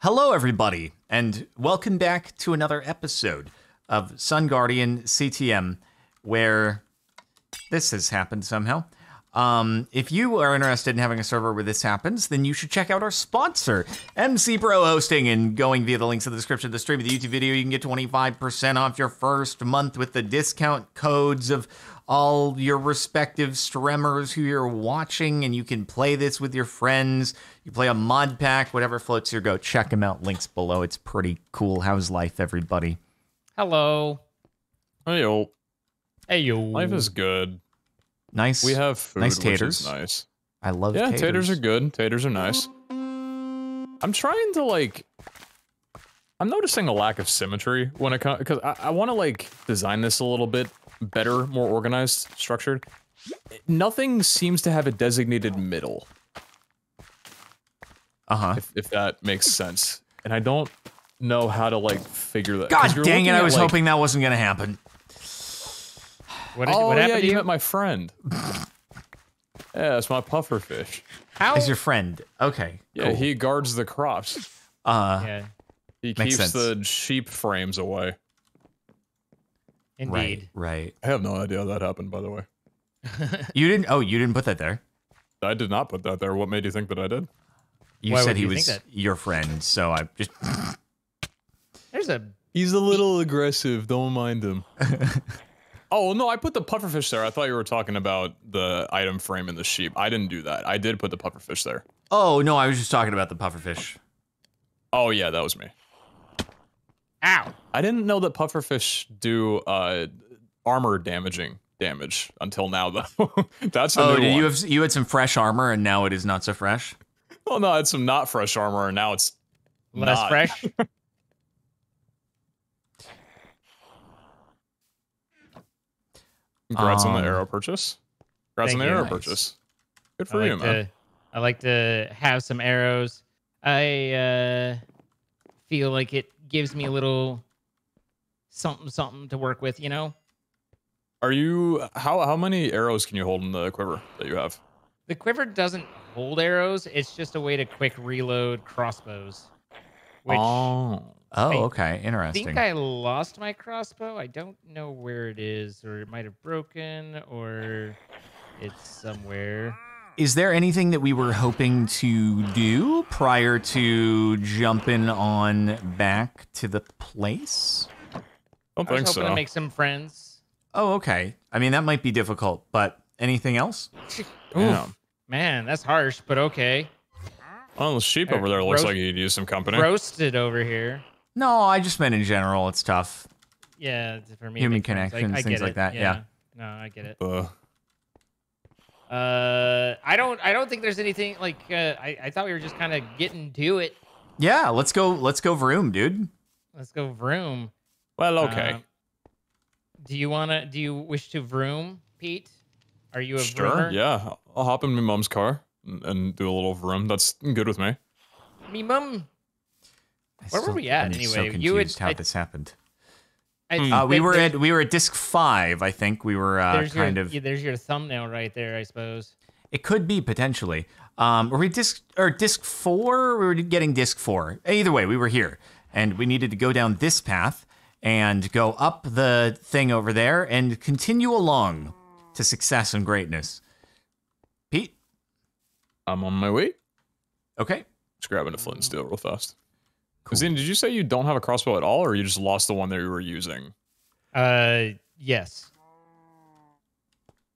Hello, everybody, and welcome back to another episode of Sun Guardian CTM, where this has happened somehow. If you are interested in having a server where this happens, then you should check out our sponsor, MC Pro Hosting, and going via the links in the description of the stream of the YouTube video, you can get 25% off your first month with the discount codes of all your respective streamers who you're watching, and you can play this with your friends. You play a mod pack, whatever floats your boat. Check them out, links below. It's pretty cool. How's life, everybody? Hello. Hey-yo. Hey-yo. Life is good. Nice. We have food, nice taters. Which is nice. I love taters. Yeah, taters are good. Taters are nice. I'm trying to, like... I'm noticing a lack of symmetry when it comes... Because I want to, like, design this a little bit better, more organized, structured. Nothing seems to have a designated middle. Uh-huh. If that makes sense. And I don't know how to, like, figure that. God dang it, I was hoping that wasn't gonna happen. What happened? Yeah, you met my friend. Yeah, that's my puffer fish. How is your friend? Okay. Yeah, cool. He guards the crops. Yeah. He keeps the sheep frames away. Indeed. Right. I have no idea how that happened, by the way. You didn't? Oh, you didn't put that there? I did not put that there. What made you think that I did? You said he was your friend, so I just... He's a little aggressive. Don't mind him. Oh, no, I put the pufferfish there. I thought you were talking about the item frame and the sheep. I didn't do that. I did put the pufferfish there. Oh, no, I was just talking about the pufferfish. Oh, yeah, that was me. Ow! I didn't know that pufferfish do armor damaging damage until now, though. That's a new one. You had some fresh armor, and now it is not so fresh? Well, no, I had some not fresh armor, and now it's less fresh. Congrats on the arrow purchase. Congrats on the arrow purchase. Good for you, man. I like to have some arrows. I feel like it gives me a little something to work with, you know? Are you... How many arrows can you hold in the quiver that you have? The quiver doesn't hold arrows. It's just a way to quick reload crossbows. Which okay. Interesting. I think I lost my crossbow. I don't know where it is, or it might have broken, or it's somewhere. Is there anything that we were hoping to do prior to jumping on back to the place? I was hoping to make some friends. Oh, okay. I mean, that might be difficult, but anything else? Ooh, man, that's harsh, but okay. Oh, the sheep over there looks like you'd use some company. Roasted over here. No, I just meant in general. It's tough. Yeah, for me. Human connections, things like that. Yeah. No, I get it. I don't think there's anything like. I thought we were just kind of getting to it. Yeah, let's go. Let's go vroom, dude. Let's go vroom. Well, okay. Do you wanna? Do you wish to vroom, Pete? Are you a vroomer? Sure. Yeah, I'll hop in my mom's car and do a little vroom. That's good with me. Me mum. Where were we at anyway? I'm so confused how this happened. We were at disc 5, I think. We were there's your thumbnail right there, I suppose. It could be potentially. Were we disc 4? We were getting disc 4. Either way, we were here, and we needed to go down this path and go up the thing over there and continue along to success and greatness. Pete, I'm on my way. Okay, just grabbing a flint and steel real fast. Cool. Zine, did you say you don't have a crossbow at all, or you just lost the one that you were using? Yes.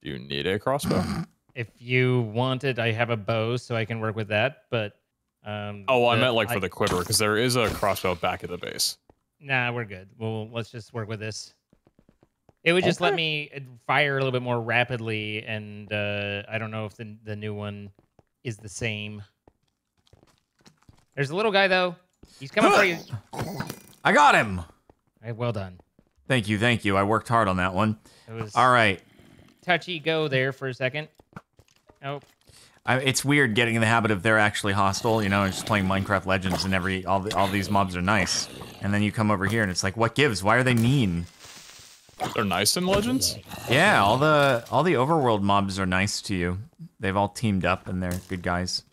Do you need a crossbow? If you want it, I have a bow, so I can work with that, but... I meant like for the quiver, because there is a crossbow back at the base. Nah, we're good. Well, let's just work with this. It would just let me fire a little bit more rapidly, and I don't know if the new one is the same. There's a little guy, though. He's coming for you. I got him. All right, well done. Thank you, thank you. I worked hard on that one. It was all right. Touchy go there for a second. Nope. It's weird getting in the habit of they're actually hostile. You know, just playing Minecraft Legends and all these mobs are nice, and then you come over here and it's like, what gives? Why are they mean? They're nice in Legends. Yeah, all the overworld mobs are nice to you. They've all teamed up and they're good guys.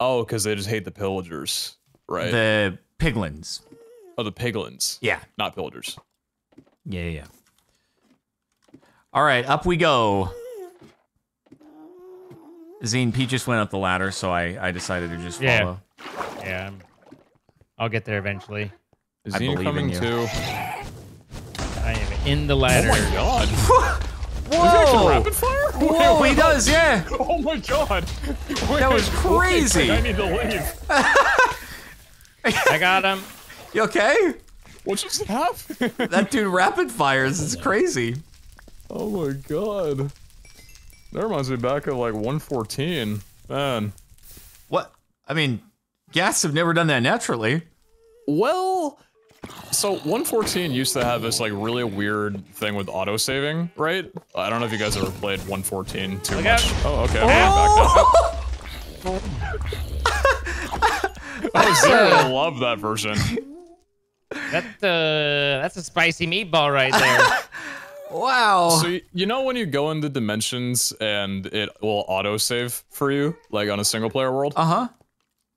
Oh, because they just hate the pillagers. Right. The piglins. Oh, the piglins. Yeah. Not builders. Yeah, yeah, yeah. All right, up we go. Zine, Pete just went up the ladder, so I decided to just follow. Yeah, I'll get there eventually. Is Zine coming too? I am in the ladder. Oh my god. Whoa. Is he actually rapid fire? Whoa, wait, he does, yeah. Oh my god. Wait, that was crazy. I need to leave. I got him. You okay? What just happened? That dude rapid fires. It's crazy. Oh my god. That reminds me back of like 114. Man. What? I mean, ghasts have never done that naturally. Well, so 114 used to have this like really weird thing with auto saving, right? I don't know if you guys ever played 114 too much. Oh, okay. Oh. I'm back now. Oh, Zero love that version. That's a spicy meatball right there. Wow. So you know when you go into dimensions and it will autosave for you, like on a single player world? Uh-huh.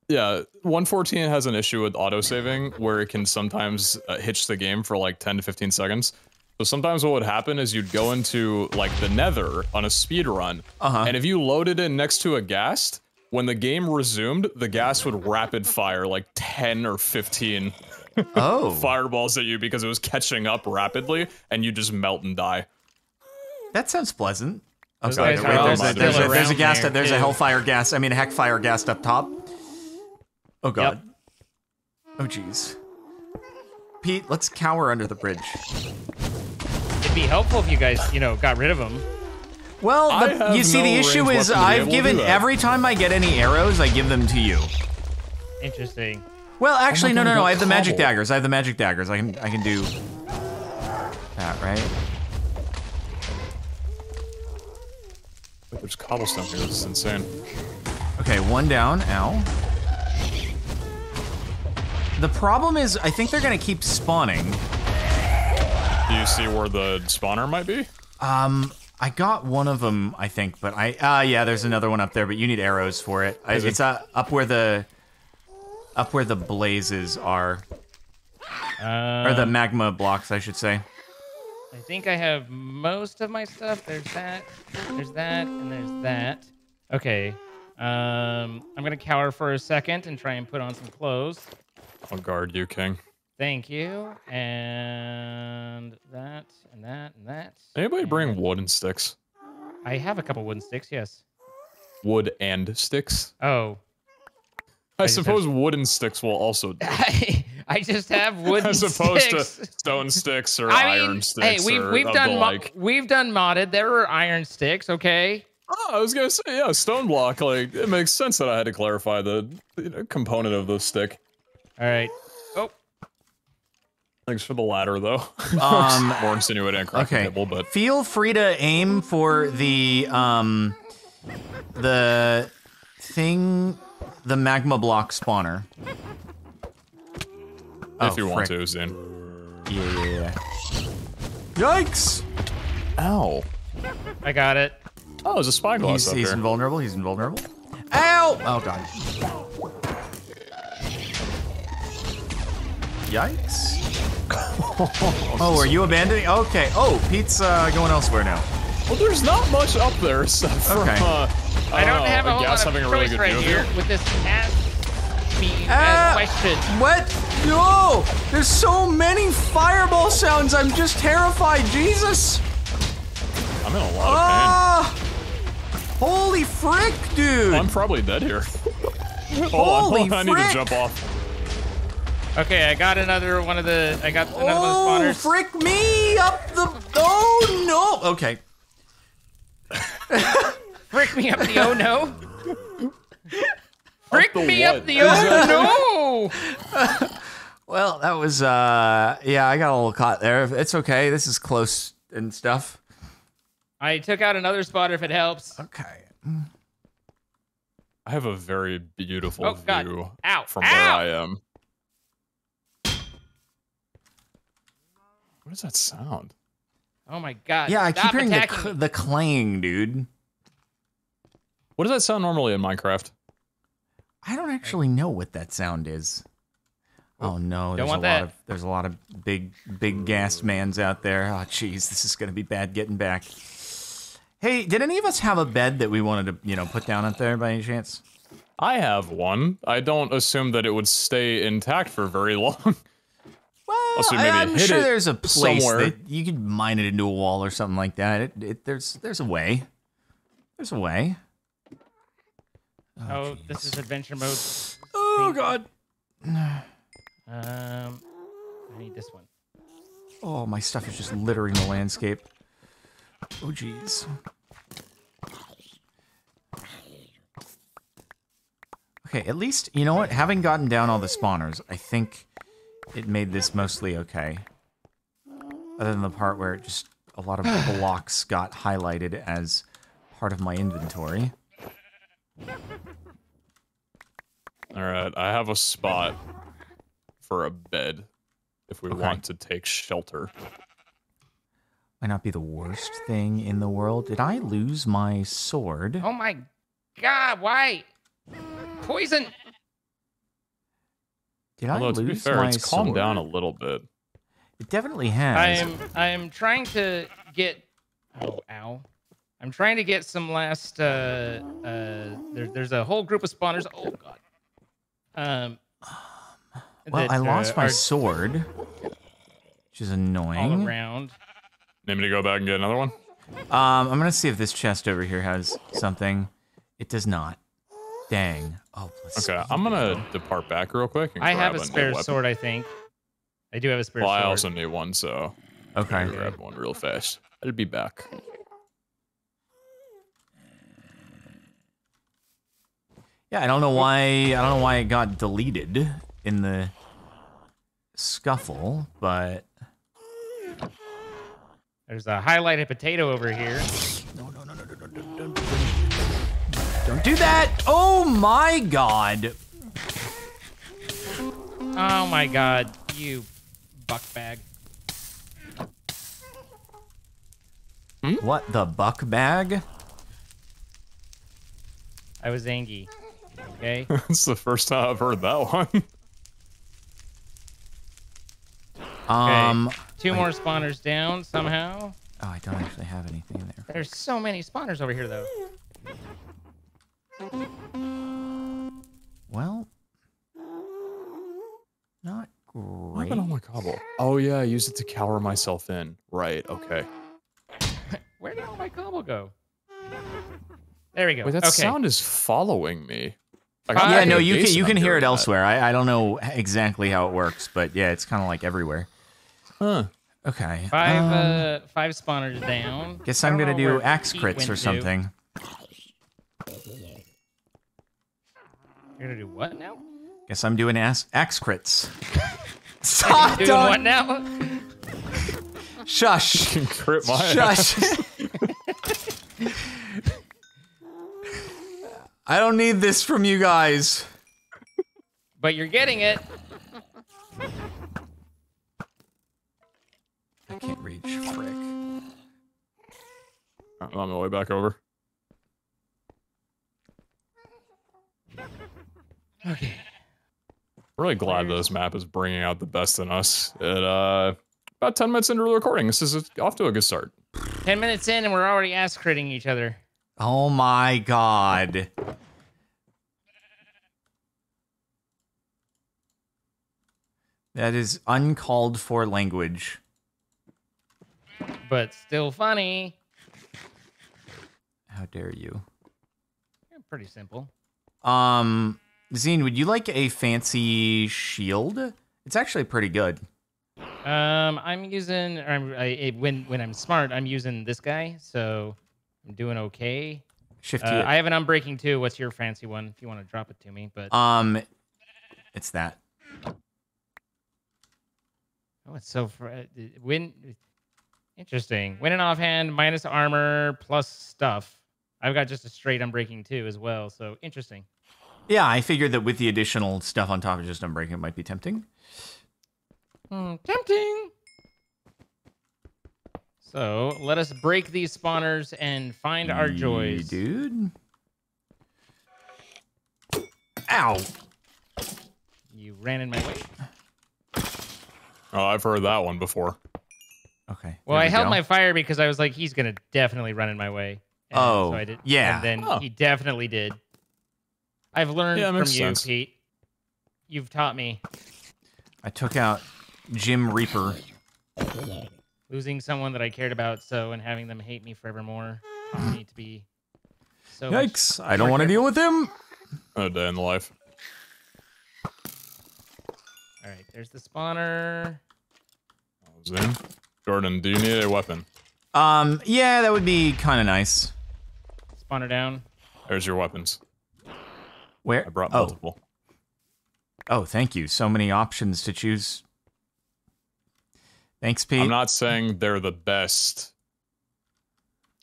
Yeah, 114 has an issue with autosaving where it can sometimes hitch the game for like 10 to 15 seconds. So sometimes what would happen is you'd go into like the nether on a speed run, and if you loaded in next to a ghast, when the game resumed, the ghast would rapid fire like 10 or 15 fireballs at you because it was catching up rapidly, and you just melt and die. That sounds pleasant. I'm sorry, there's a ghast, there's a hellfire ghast, I mean a heckfire ghast up top. Oh god. Yep. Oh jeez. Pete, let's cower under the bridge. It'd be helpful if you guys, you know, got rid of them. Well, you see, the issue is I've given, every time I get any arrows, I give them to you. Interesting. Well, actually, no, no, no, I have the magic daggers. I have the magic daggers. I can do that, right? Wait, there's cobblestone here. This is insane. Okay, one down. Ow. The problem is, I think they're gonna keep spawning. Do you see where the spawner might be? I got one of them, I think, but yeah, there's another one up there, but you need arrows for it. It's up where the blazes are, or the magma blocks, I should say. I think I have most of my stuff. There's that, and there's that. Okay, I'm gonna cower for a second and try and put on some clothes. I'll guard you, King. Thank you. And that, and that, and that. Anybody bring wood and sticks? I have a couple wooden sticks, yes. Wood and sticks? Oh. I suppose wood and sticks will also do. I just have wooden sticks. As opposed to stone sticks or iron sticks. Hey, we've done modded. There were iron sticks, okay? Oh, I was gonna say, yeah, stone block. Like, it makes sense that I had to clarify the component of the stick. All right. Oh. Thanks for the ladder, though. More insinuating and cracking, but feel free to aim for the thing, the magma block spawner. If you want to, Zane. Yeah. Yikes! Ow. I got it. Oh, there's a spyglass up there. He's invulnerable. He's invulnerable. Ow! Oh god. Yikes. Oh, are you abandoning? Okay. Oh, Pete's going elsewhere now. Well, there's not much up there, except for, I don't have a whole lot of choice right here with this ass question. What? No! There's so many fireball sounds, I'm just terrified, Jesus! I'm in a lot of pain. Holy frick, dude! I'm probably dead here. Holy frick! I need to jump off. Okay, I got another one of the. I got another one of those spawners. Oh, frick me up the. Oh no. Okay. Frick me up the. Oh no. Frick me up the. Oh no. Well, that was. Yeah, I got a little caught there. It's okay. This is close and stuff. I took out another spotter if it helps. Okay. I have a very beautiful view from where I am. What is that sound? Oh my god. Yeah, I keep hearing the clang, dude. What does that sound normally in Minecraft? I don't actually know what that sound is. Oh no! There's a lot of big gas mans out there. Oh jeez, this is gonna be bad getting back. Hey, did any of us have a bed that we wanted to, you know, put down out there by any chance? I have one. I don't assume that it would stay intact for very long. Well, I'm sure there's a place somewhere that you could mine it into a wall or something like that. There's a way. There's a way. Oh, this is adventure mode. Oh god. I need this one. Oh, my stuff is just littering the landscape. Oh, jeez. Okay, at least, you know what? Having gotten down all the spawners, I think it made this mostly okay. Other than the part where just a lot of blocks got highlighted as part of my inventory. Alright, I have a spot for a bed if we want to take shelter. Might not be the worst thing in the world. Did I lose my sword? Oh my god, why? Poison! Although, to be fair, it's calmed down a little bit. It definitely has. I am trying to get... Oh, ow. I'm trying to get some last... There's a whole group of spawners. Oh god. Well, I lost my sword, which is annoying. All around. Need me to go back and get another one? I'm gonna see if this chest over here has something. It does not. Dang. Oh, okay, I'm gonna depart back real quick. And I have a spare sword, I think. I do have a spare sword. I also need one, so I'm gonna grab one real fast. I'll be back. Yeah, I don't know why it got deleted in the scuffle, but there's a highlighted potato over here. No, don't do that! Oh my god! Oh my god, you buckbag. Hmm? What, the buckbag? I was angry. Okay. That's the first time I've heard that one. Okay. Two more spawners down somehow. Oh, I don't actually have anything there. There's so many spawners over here, though. Well, not great. What happened on my cobble? Oh yeah, I used it to cower myself in. Right. Okay. Where did all my cobble go? There we go. Wait, that sound is following me. Yeah, no, you can hear it elsewhere. I don't know exactly how it works, but yeah, it's kind of like everywhere. Huh. Okay. Five spawners down. Guess I'm gonna do axe crits or something. You're gonna do what now? Guess I'm doing axe crits. Stop! Doing what now? Shush! You can crit my ass. Shush! I don't need this from you guys. But you're getting it. I can't reach, frick. I'm on my way back over. Okay. I'm really glad this map is bringing out the best in us. At about 10 minutes into the recording, this is off to a good start. 10 minutes in and we're already ass critting each other. Oh my god. That is uncalled for language. But still funny. How dare you? Yeah, pretty simple. Zine, would you like a fancy shield? It's actually pretty good. I'm using, when I'm smart, I'm using this guy, so... I'm doing okay. I have an Unbreaking too. What's your fancy one? If you want to drop it to me, but it's that. Oh, it's so interesting. Win and offhand, minus armor, plus stuff. I've got just a straight Unbreaking too as well. So interesting. Yeah, I figured that with the additional stuff on top of just Unbreaking, it might be tempting. Tempting. So, let us break these spawners and find our joys. Dude. Ow. You ran in my way. Oh, I've heard that one before. Okay. Well, I held my fire because I was like, he's gonna definitely run in my way. And oh, so I did. Yeah. And then he definitely did. I've learned from you, Pete. You've taught me. I took out Jim Reaper. Losing someone that I cared about, so, and having them hate me forevermore. I need to be so yikes! I don't want to deal with him. Oh, day in the life. All right, there's the spawner. Zoom. Jordan, do you need a weapon? Yeah, that would be kind of nice. Spawner down. There's your weapons. Where? I brought multiple. Oh, thank you. So many options to choose. Thanks, Pete. I'm not saying they're the best.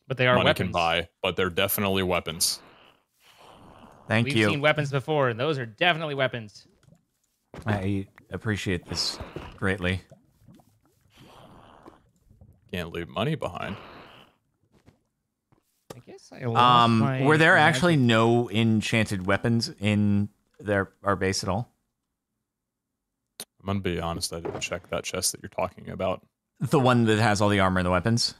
But they are money weapons. Can buy, but they're definitely weapons. Thank you. We've seen weapons before, and those are definitely weapons. I appreciate this greatly. Can't leave money behind. I guess I lost my were there magic. Actually no enchanted weapons in our base at all? I'm gonna be honest, I didn't check that chest that you're talking about. The one that has all the armor and the weapons?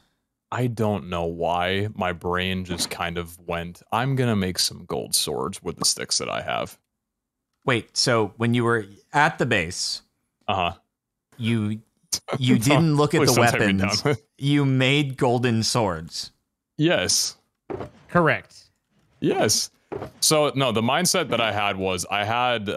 I don't know why my brain just kind of went, I'm gonna make some gold swords with the sticks that I have. Wait, so when you were at the base, you didn't look at the weapons. You made golden swords. Yes. Correct. Yes. So no, the mindset that I had was I had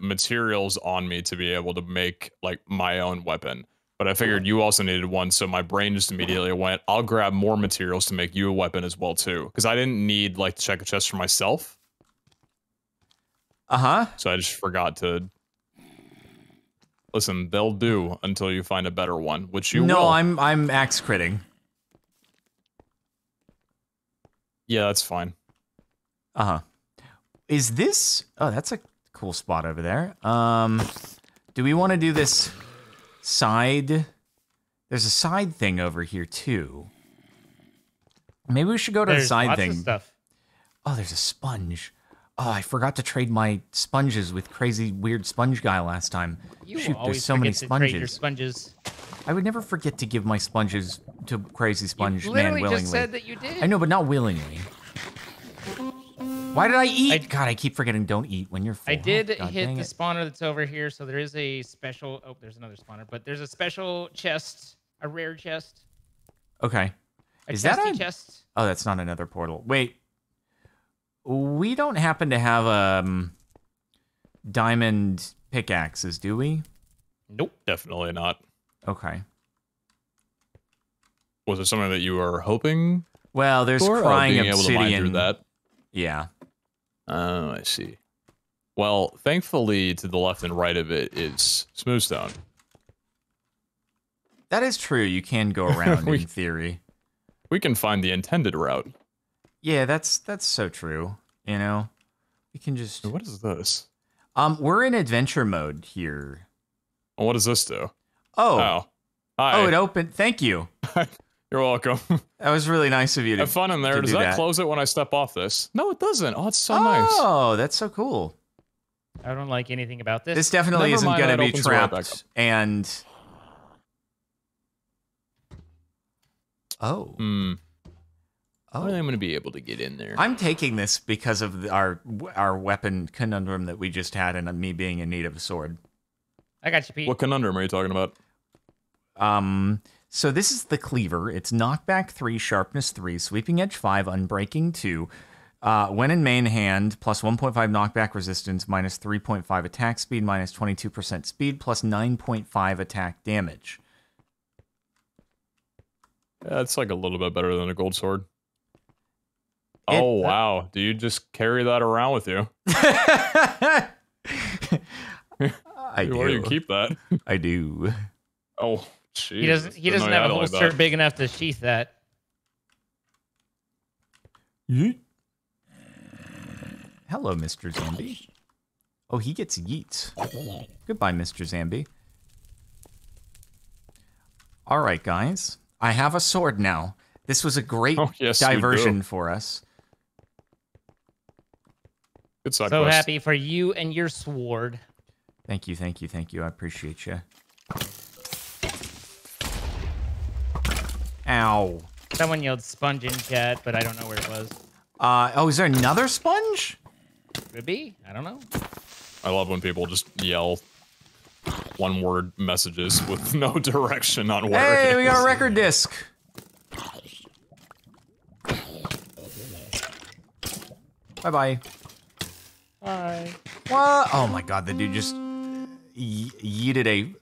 materials on me to be able to make like my own weapon. But I figured you also needed one, so my brain just immediately went, I'll grab more materials to make you a weapon as well, too. Because I didn't need, like, to check a chest for myself. Uh-huh. So I just forgot to... Listen, they'll do until you find a better one, which you will. No, I'm axe critting. Yeah, that's fine. Uh-huh. Is this... Oh, that's a cool spot over there. Do we want to do this... side? There's a side thing over here too. Maybe we should go to the side thing. Stuff. Oh, there's a sponge. Oh, I forgot to trade my sponges with crazy weird sponge guy last time. You shoot, there's so many sponges. Trade your sponges. I would never forget to give my sponges to crazy sponge man willingly. You just said that you did. I know, but not willingly. Why did I eat? God, I keep forgetting don't eat when you're full. I did hit the spawner that's over here, so there is a special... Oh, there's another spawner, but there's a special chest, a rare chest. Okay. Is that a chest? Oh, that's not another portal. Wait. We don't happen to have diamond pickaxes, do we? Nope, definitely not. Okay. Was it something that you were hoping? Well, there's crying obsidian. Yeah. Oh, I see. Well, thankfully, to the left and right of it is smooth stone. That is true. You can go around in theory. We can find the intended route. Yeah, that's so true. You know, we can just. What is this? We're in adventure mode here. What does this do? Oh. Hi. Oh, it opened. Thank you. You're welcome. That was really nice of you to have fun in there. Does that close it when I step off this? No, it doesn't. Oh, it's so nice. Oh, that's so cool. I don't like anything about this. This definitely isn't going to be trapped. And oh, oh, I'm going to be able to get in there. I'm taking this because of our weapon conundrum that we just had, and me being in need of a sword. I got you, Pete. What conundrum are you talking about? So this is the cleaver. It's knockback 3, sharpness 3, sweeping edge 5, unbreaking 2. When in main hand, plus 1.5 knockback resistance, minus 3.5 attack speed, minus 22% speed, plus 9.5 attack damage. That's like a little bit better than a gold sword. Oh, wow. Do you just carry that around with you? I do. Where do you keep that? I do. Oh. Jeez, he doesn't have a holster big enough to sheath that. Yeet. Hello, Mr. Zambi. Oh, he gets yeets. Goodbye, Mr. Zambi. All right, guys. I have a sword now. This was a great diversion for us. Good side quest. So happy for you and your sword. Thank you, thank you, thank you. I appreciate you. Ow. Someone yelled sponge in chat, but I don't know where it was. Oh, is there another sponge? Could be. I don't know. I love when people just yell one-word messages with no direction on where it is. Hey, we got a record disc. Bye-bye. Bye. What? Oh my god, the dude just yeeted a,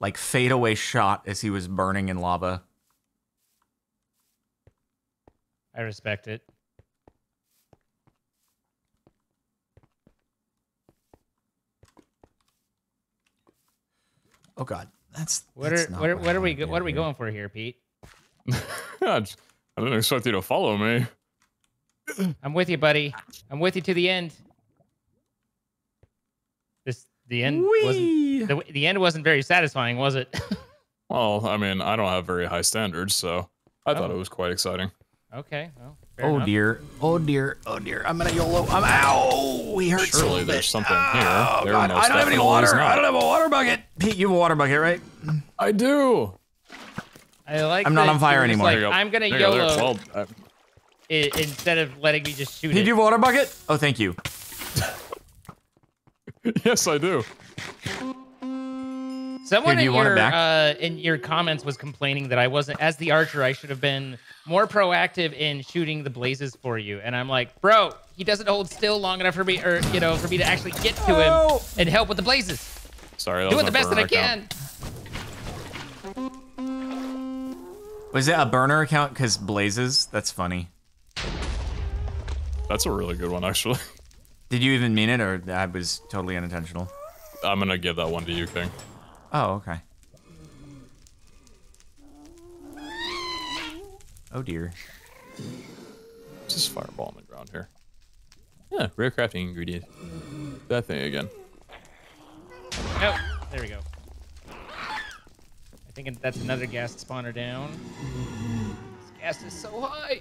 like, fadeaway shot as he was burning in lava. I respect it. Oh god, what are we going for here, Pete? I didn't expect you to follow me. I'm with you, buddy. I'm with you to the end. The end wasn't very satisfying, was it? Well, I mean, I don't have very high standards, so I thought it was quite exciting. Okay. Well, fair enough. Oh dear! Oh dear! I'm gonna YOLO. I'm ow! We hurt so much. Surely there's something here. Oh god! I don't have any water. I don't have a water bucket. Pete, you have a water bucket, right? I do. I like. I'm not on fire anymore. Like, I'm gonna YOLO. Instead of letting me just shoot it. Did you have a water bucket? Oh, thank you. Yes, I do. Someone in your comments was complaining that I wasn't, as the archer, I should have been more proactive in shooting the blazes for you. And I'm like, bro, he doesn't hold still long enough for me, or you know, for me to actually get to him and help with the blazes. Sorry, that was doing the best that I can. Was it a burner account? Because blazes? That's funny. That's a really good one, actually. Did you even mean it, or that was totally unintentional? I'm gonna give that one to you, King. Oh, okay. Oh dear. Just fireball on the ground here. Yeah, rare crafting ingredient. That thing again. Oh, there we go. I think that's another gas spawner down. This gas is so high.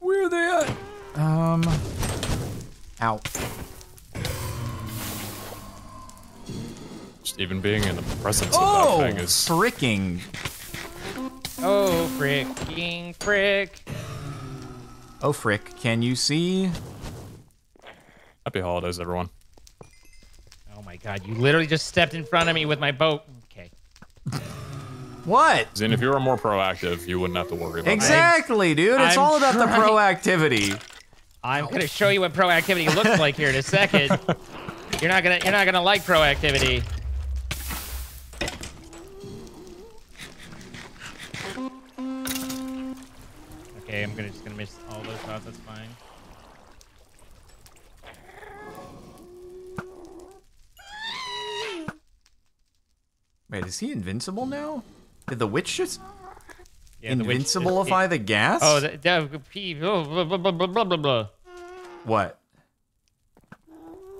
Where are they at? Ow. Just even being in the presence of that thing is fricking. Oh, fricking frick. Oh, frick. Can you see? Happy holidays, everyone. Oh my god, you literally just stepped in front of me with my boat. Okay. What? Zane, if you were more proactive, you wouldn't have to worry about that. Exactly, dude. It's all about the proactivity. I'm gonna show you what proactivity looks like here in a second. You're not gonna like proactivity. Okay, I'm gonna miss all those shots. That's fine. Wait, is he invincible now? Did the witch just? Yeah, invincible-ify the gas? Oh, blah, blah, blah, blah, blah. What?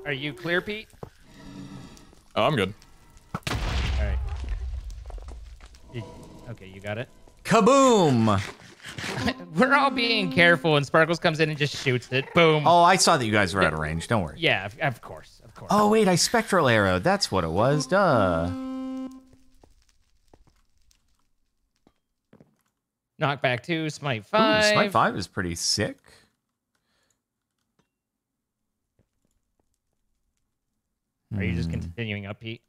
Are you clear, Pete? Oh, I'm good. All right. Okay, you got it. Kaboom! We're all being careful, and Sparklez comes in and just shoots it. Boom. Oh, I saw that you guys were out of range. Don't worry. Yeah, of course, of course. Oh, wait, I spectral arrowed. That's what it was. Duh. Knockback 2, Smite 5. Ooh, Smite 5 is pretty sick. Are you just continuing up, Pete?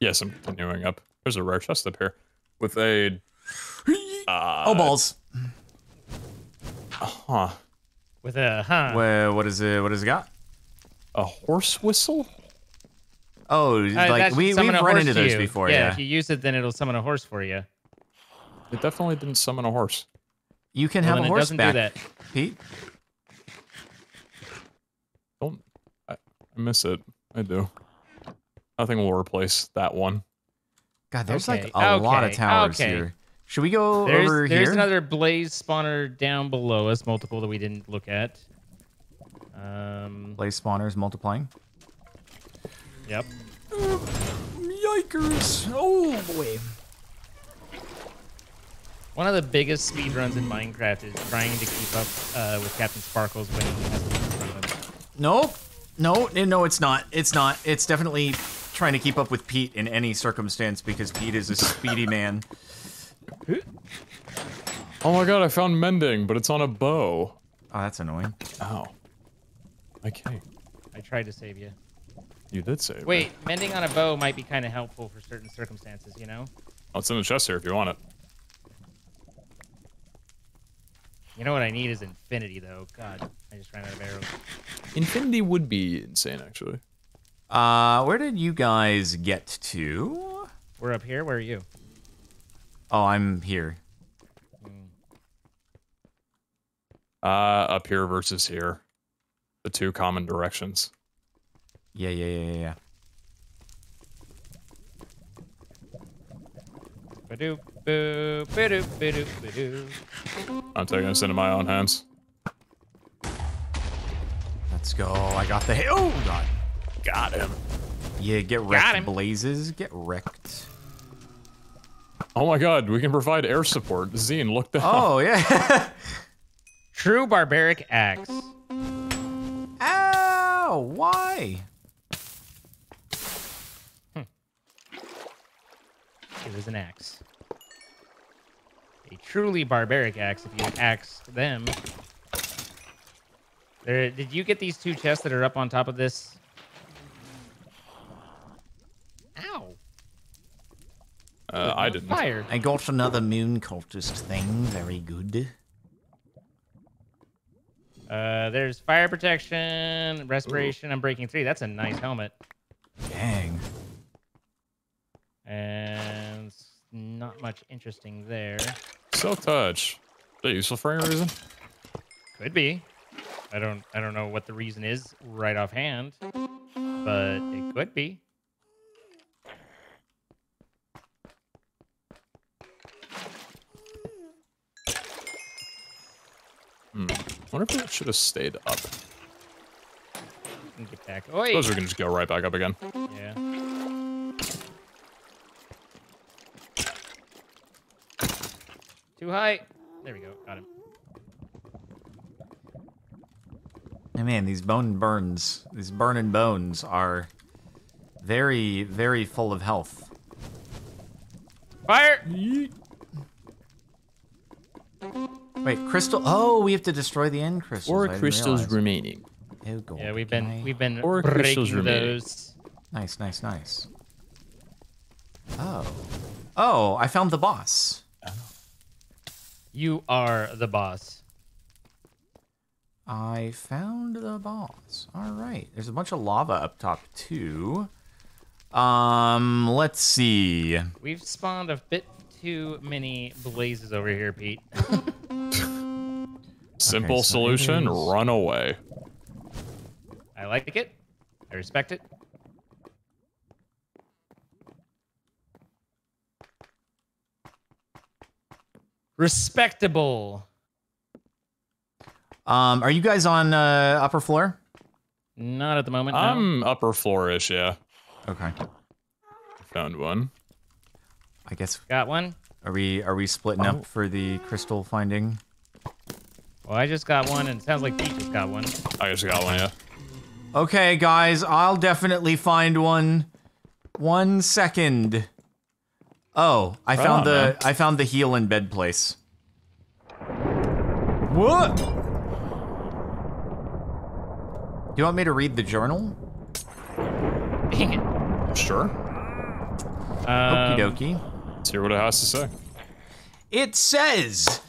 Yes, I'm continuing up. There's a rare chest up here with a... oh, balls. Huh. With a... huh. Well, what is it? What has it got? A horse whistle? Oh, like we've run into those before, yeah. If you use it, then it'll summon a horse for you. It definitely didn't summon a horse. You can have a horse back, Pete. Don't. I miss it. I do. Nothing will replace that one. God, there's like a lot of towers here. Should we go over here? There's another blaze spawner down below us, multiple that we didn't look at. Blaze spawners multiplying. Yep. Yikers! Oh boy. One of the biggest speedruns in Minecraft is trying to keep up with Captain Sparklez when he has to be in front of him. Nope. No, it's not. It's not. It's definitely trying to keep up with Pete in any circumstance because Pete is a speedy man. Oh my god, I found mending, but it's on a bow. Oh, that's annoying. Ow. Okay. I tried to save you. You did save me. Wait, mending on a bow might be kind of helpful for certain circumstances, you know? Oh, it's in the chest here if you want it. You know what I need is infinity, though. God, I just ran out of arrows. Infinity would be insane, actually. Where did you guys get to? We're up here. Where are you? Oh, I'm here. Up here versus here. The two common directions. Yeah. Ba-doop, boop, ba-doop, ba-doop, ba-doop. I'm taking this into my own hands. Let's go. I got the... Oh, God. Got him. Yeah, get wrecked, Blazes. Get wrecked. Oh, my God. We can provide air support. Zine, look that up. Oh, yeah. True barbaric axe. Ow! Why? It was an axe. A truly barbaric axe. If you axe them, there. Did you get these two chests that are up on top of this? Ow! I didn't. Fire. I got another moon cultist thing. Very good. There's fire protection, respiration. Ooh. I'm breaking 3. That's a nice helmet. Dang. And not much interesting there. Silk touch. Is that useful for any reason? Could be. I don't know what the reason is right offhand, but it could be. Hmm. I wonder if that should have stayed up. And get back. Oi. Those are gonna just go right back up again. Yeah. Too high. There we go. Got him. And man, these burning bones are very, very full of health. Fire! Yeet. Wait, crystal. Oh, we have to destroy the end crystals. Or crystals remaining. Oh, God. Yeah, we've been breaking those. Nice. Oh, I found the boss. You are the boss. I found the boss. All right. There's a bunch of lava up top too. Let's see. We've spawned a bit too many blazes over here, Pete. Simple solution, run away. I like it. I respect it. Respectable. Are you guys on upper floor? Not at the moment. I'm upper floor-ish, yeah. Okay. Found one. I guess. Got one. Are we splitting up for the crystal finding? Well, I just got one, and it sounds like Pete just got one. I just got one, yeah. Okay, guys, I'll definitely find one. 1 second. Oh, I found the heal in bed place. What? Do you want me to read the journal? Dang it. Sure. Okie dokie. Let's hear what it has to say. It says.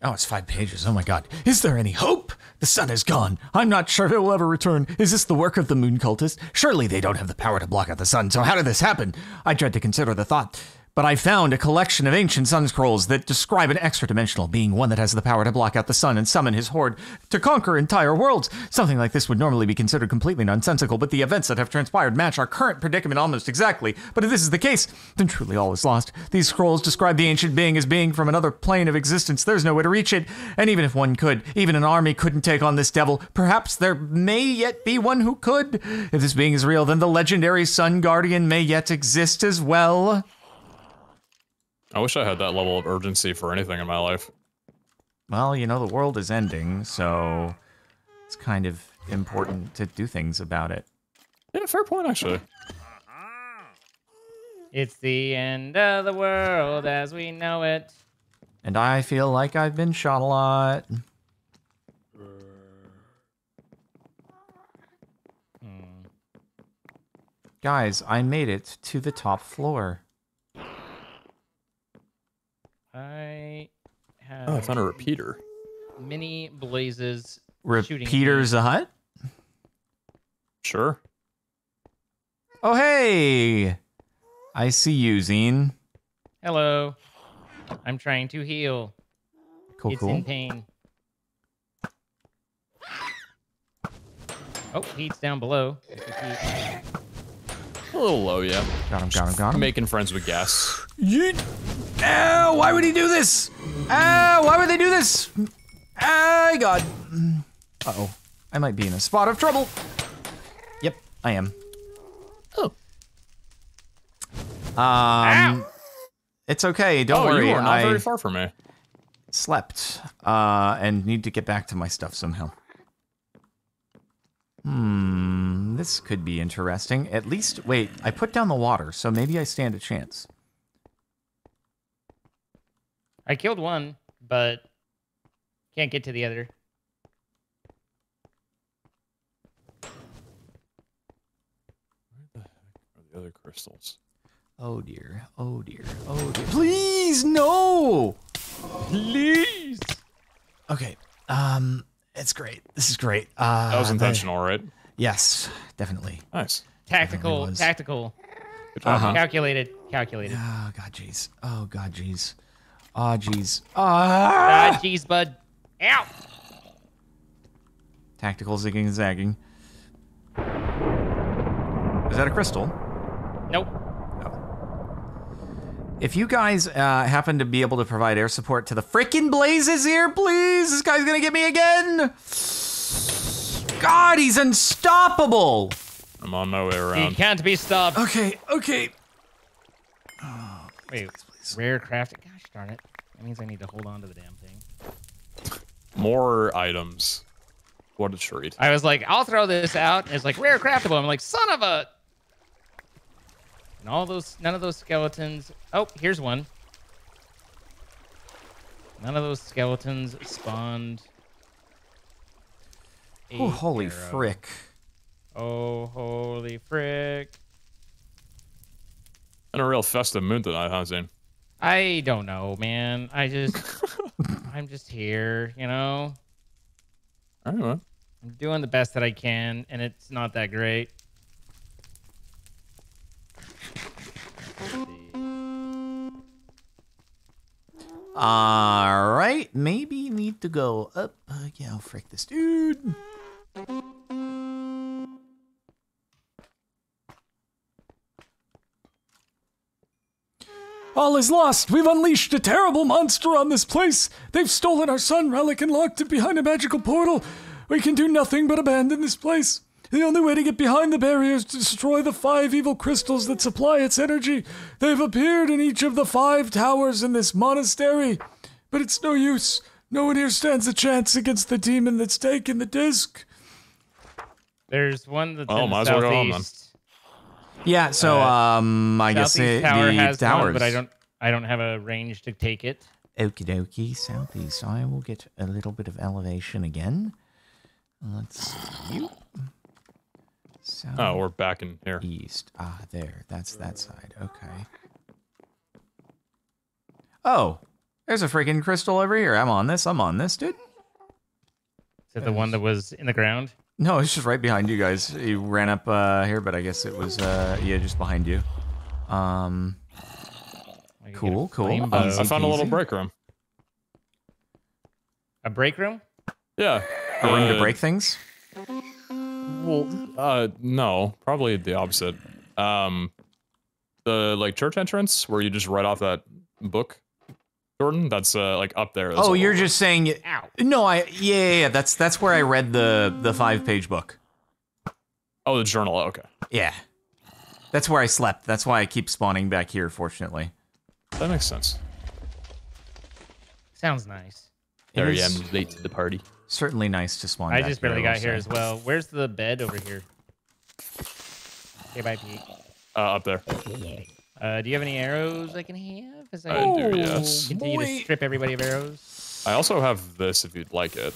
Oh, it's 5 pages. Oh my God. Is there any hope? The sun is gone. I'm not sure it will ever return. Is this the work of the moon cultist? Surely they don't have the power to block out the sun, so how did this happen? I dread to consider the thought, but I found a collection of ancient sun scrolls that describe an extra-dimensional being, one that has the power to block out the sun and summon his horde to conquer entire worlds. Something like this would normally be considered completely nonsensical, but the events that have transpired match our current predicament almost exactly. But if this is the case, then truly all is lost. These scrolls describe the ancient being as being from another plane of existence. There's no way to reach it, and even if one could, even an army couldn't take on this devil. Perhaps there may yet be one who could. If this being is real, then the legendary Sun Guardian may yet exist as well. I wish I had that level of urgency for anything in my life. Well, you know, the world is ending, so it's kind of important to do things about it. Yeah, fair point, actually. It's the end of the world as we know it. And I feel like I've been shot a lot. Guys, I made it to the top floor. I have... Oh, it's on a repeater. Mini blazes. Repeaters a hut? Sure. Oh, hey! I see you, Zine. Hello. I'm trying to heal. Cool, it's cool. It's in pain. Oh, Pete's down below. A little low, yeah. Got him, got him, got him. Making friends with gas. Yeet! Ow, why would he do this? Ow, why would they do this? Oh, God. Uh-oh. I might be in a spot of trouble. Yep, I am. Oh. Ow. It's okay, don't worry. You are not very far from me. Slept, and need to get back to my stuff somehow. Hmm, this could be interesting. At least, wait, I put down the water, so maybe I stand a chance. I killed one, but can't get to the other. Where the heck are the other crystals? Oh dear, oh dear, oh dear. Please, no! Please! Okay, it's great. This is great. That was intentional, right? Yes, definitely. Nice. Tactical, definitely tactical. Calculated, calculated. Oh, God, jeez. Oh, God, jeez. Oh, jeez. Ah, jeez, bud. Ow! Tactical zigging and zagging. Is that a crystal? Nope. If you guys happen to be able to provide air support to the frickin' blazes here, please! This guy's gonna get me again! God, he's unstoppable! I'm on my way around. He can't be stopped. Okay, okay. Oh, please, wait, please, please. Rare crafting. Gosh darn it. That means I need to hold on to the damn thing. More items. What a treat. I was like, I'll throw this out, and it's like, rare craftable. I'm like, son of a... And all those, none of those skeletons. Oh, here's one. None of those skeletons spawned. Oh, holy frick. Oh, holy frick. And a real festive moon tonight, huh, Zane? I don't know, man. I just, I'm just here, you know? I don't know. I'm doing the best that I can, and it's not that great. All right, maybe need to go up. Yeah, I'll frick this dude. All is lost. We've unleashed a terrible monster on this place. They've stolen our sun relic and locked it behind a magical portal. We can do nothing but abandon this place. The only way to get behind the barrier is to destroy the 5 evil crystals that supply its energy. They've appeared in each of the 5 towers in this monastery. But it's no use. No one here stands a chance against the demon that's taken the disc. There's one that's in the southeast. Yeah, so, I guess the tower has one, but I don't have a range to take it. Okie dokie, southeast. I will get a little bit of elevation again. Let's see. South oh, we're back in here. East. Ah, there. That's that side. Okay. Oh, there's a freaking crystal over here. I'm on this, dude. Is it the one that was in the ground? No, it's just right behind you guys. You ran up here, but I guess it was, yeah, just behind you. Cool, cool. I found a little break room. A break room? Yeah. A room to break things? Well, no, probably the opposite. The, like, church entrance, where you just read off that book, Jordan, that's, like, up there. Oh, you're just saying... Ow. No, yeah, that's where I read the 5-page book. Oh, the journal, okay. Yeah. That's where I slept, that's why I keep spawning back here, fortunately. That makes sense. Sounds nice. Sorry, I'm late to the party. Certainly nice to spawn. I just barely got here as well. Where's the bed over here? Okay, bye, Pete. Up there. Do you have any arrows I can have? I do, yes. Continue to strip everybody of arrows. I also have this if you'd like it.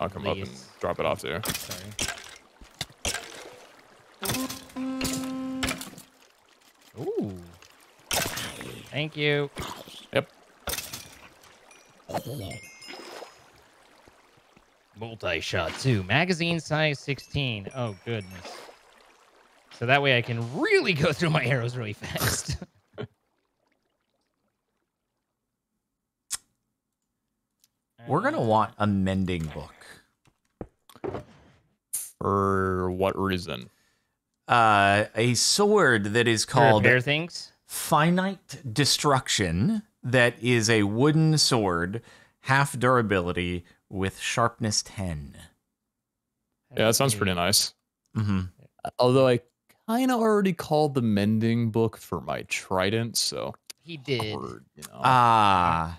I'll come up and drop it off to you. Sorry. Ooh. Thank you. Yep. Multi-shot 2. Magazine size 16. Oh, goodness. So that way I can really go through my arrows really fast. We're going to want a mending book. For what reason? A sword that is called Finite Destruction, that is a wooden sword, half durability, with sharpness 10. Yeah, that sounds pretty nice. Mm-hmm. Although I kind of already called the mending book for my trident, so... He did. Awkward, you know. Ah...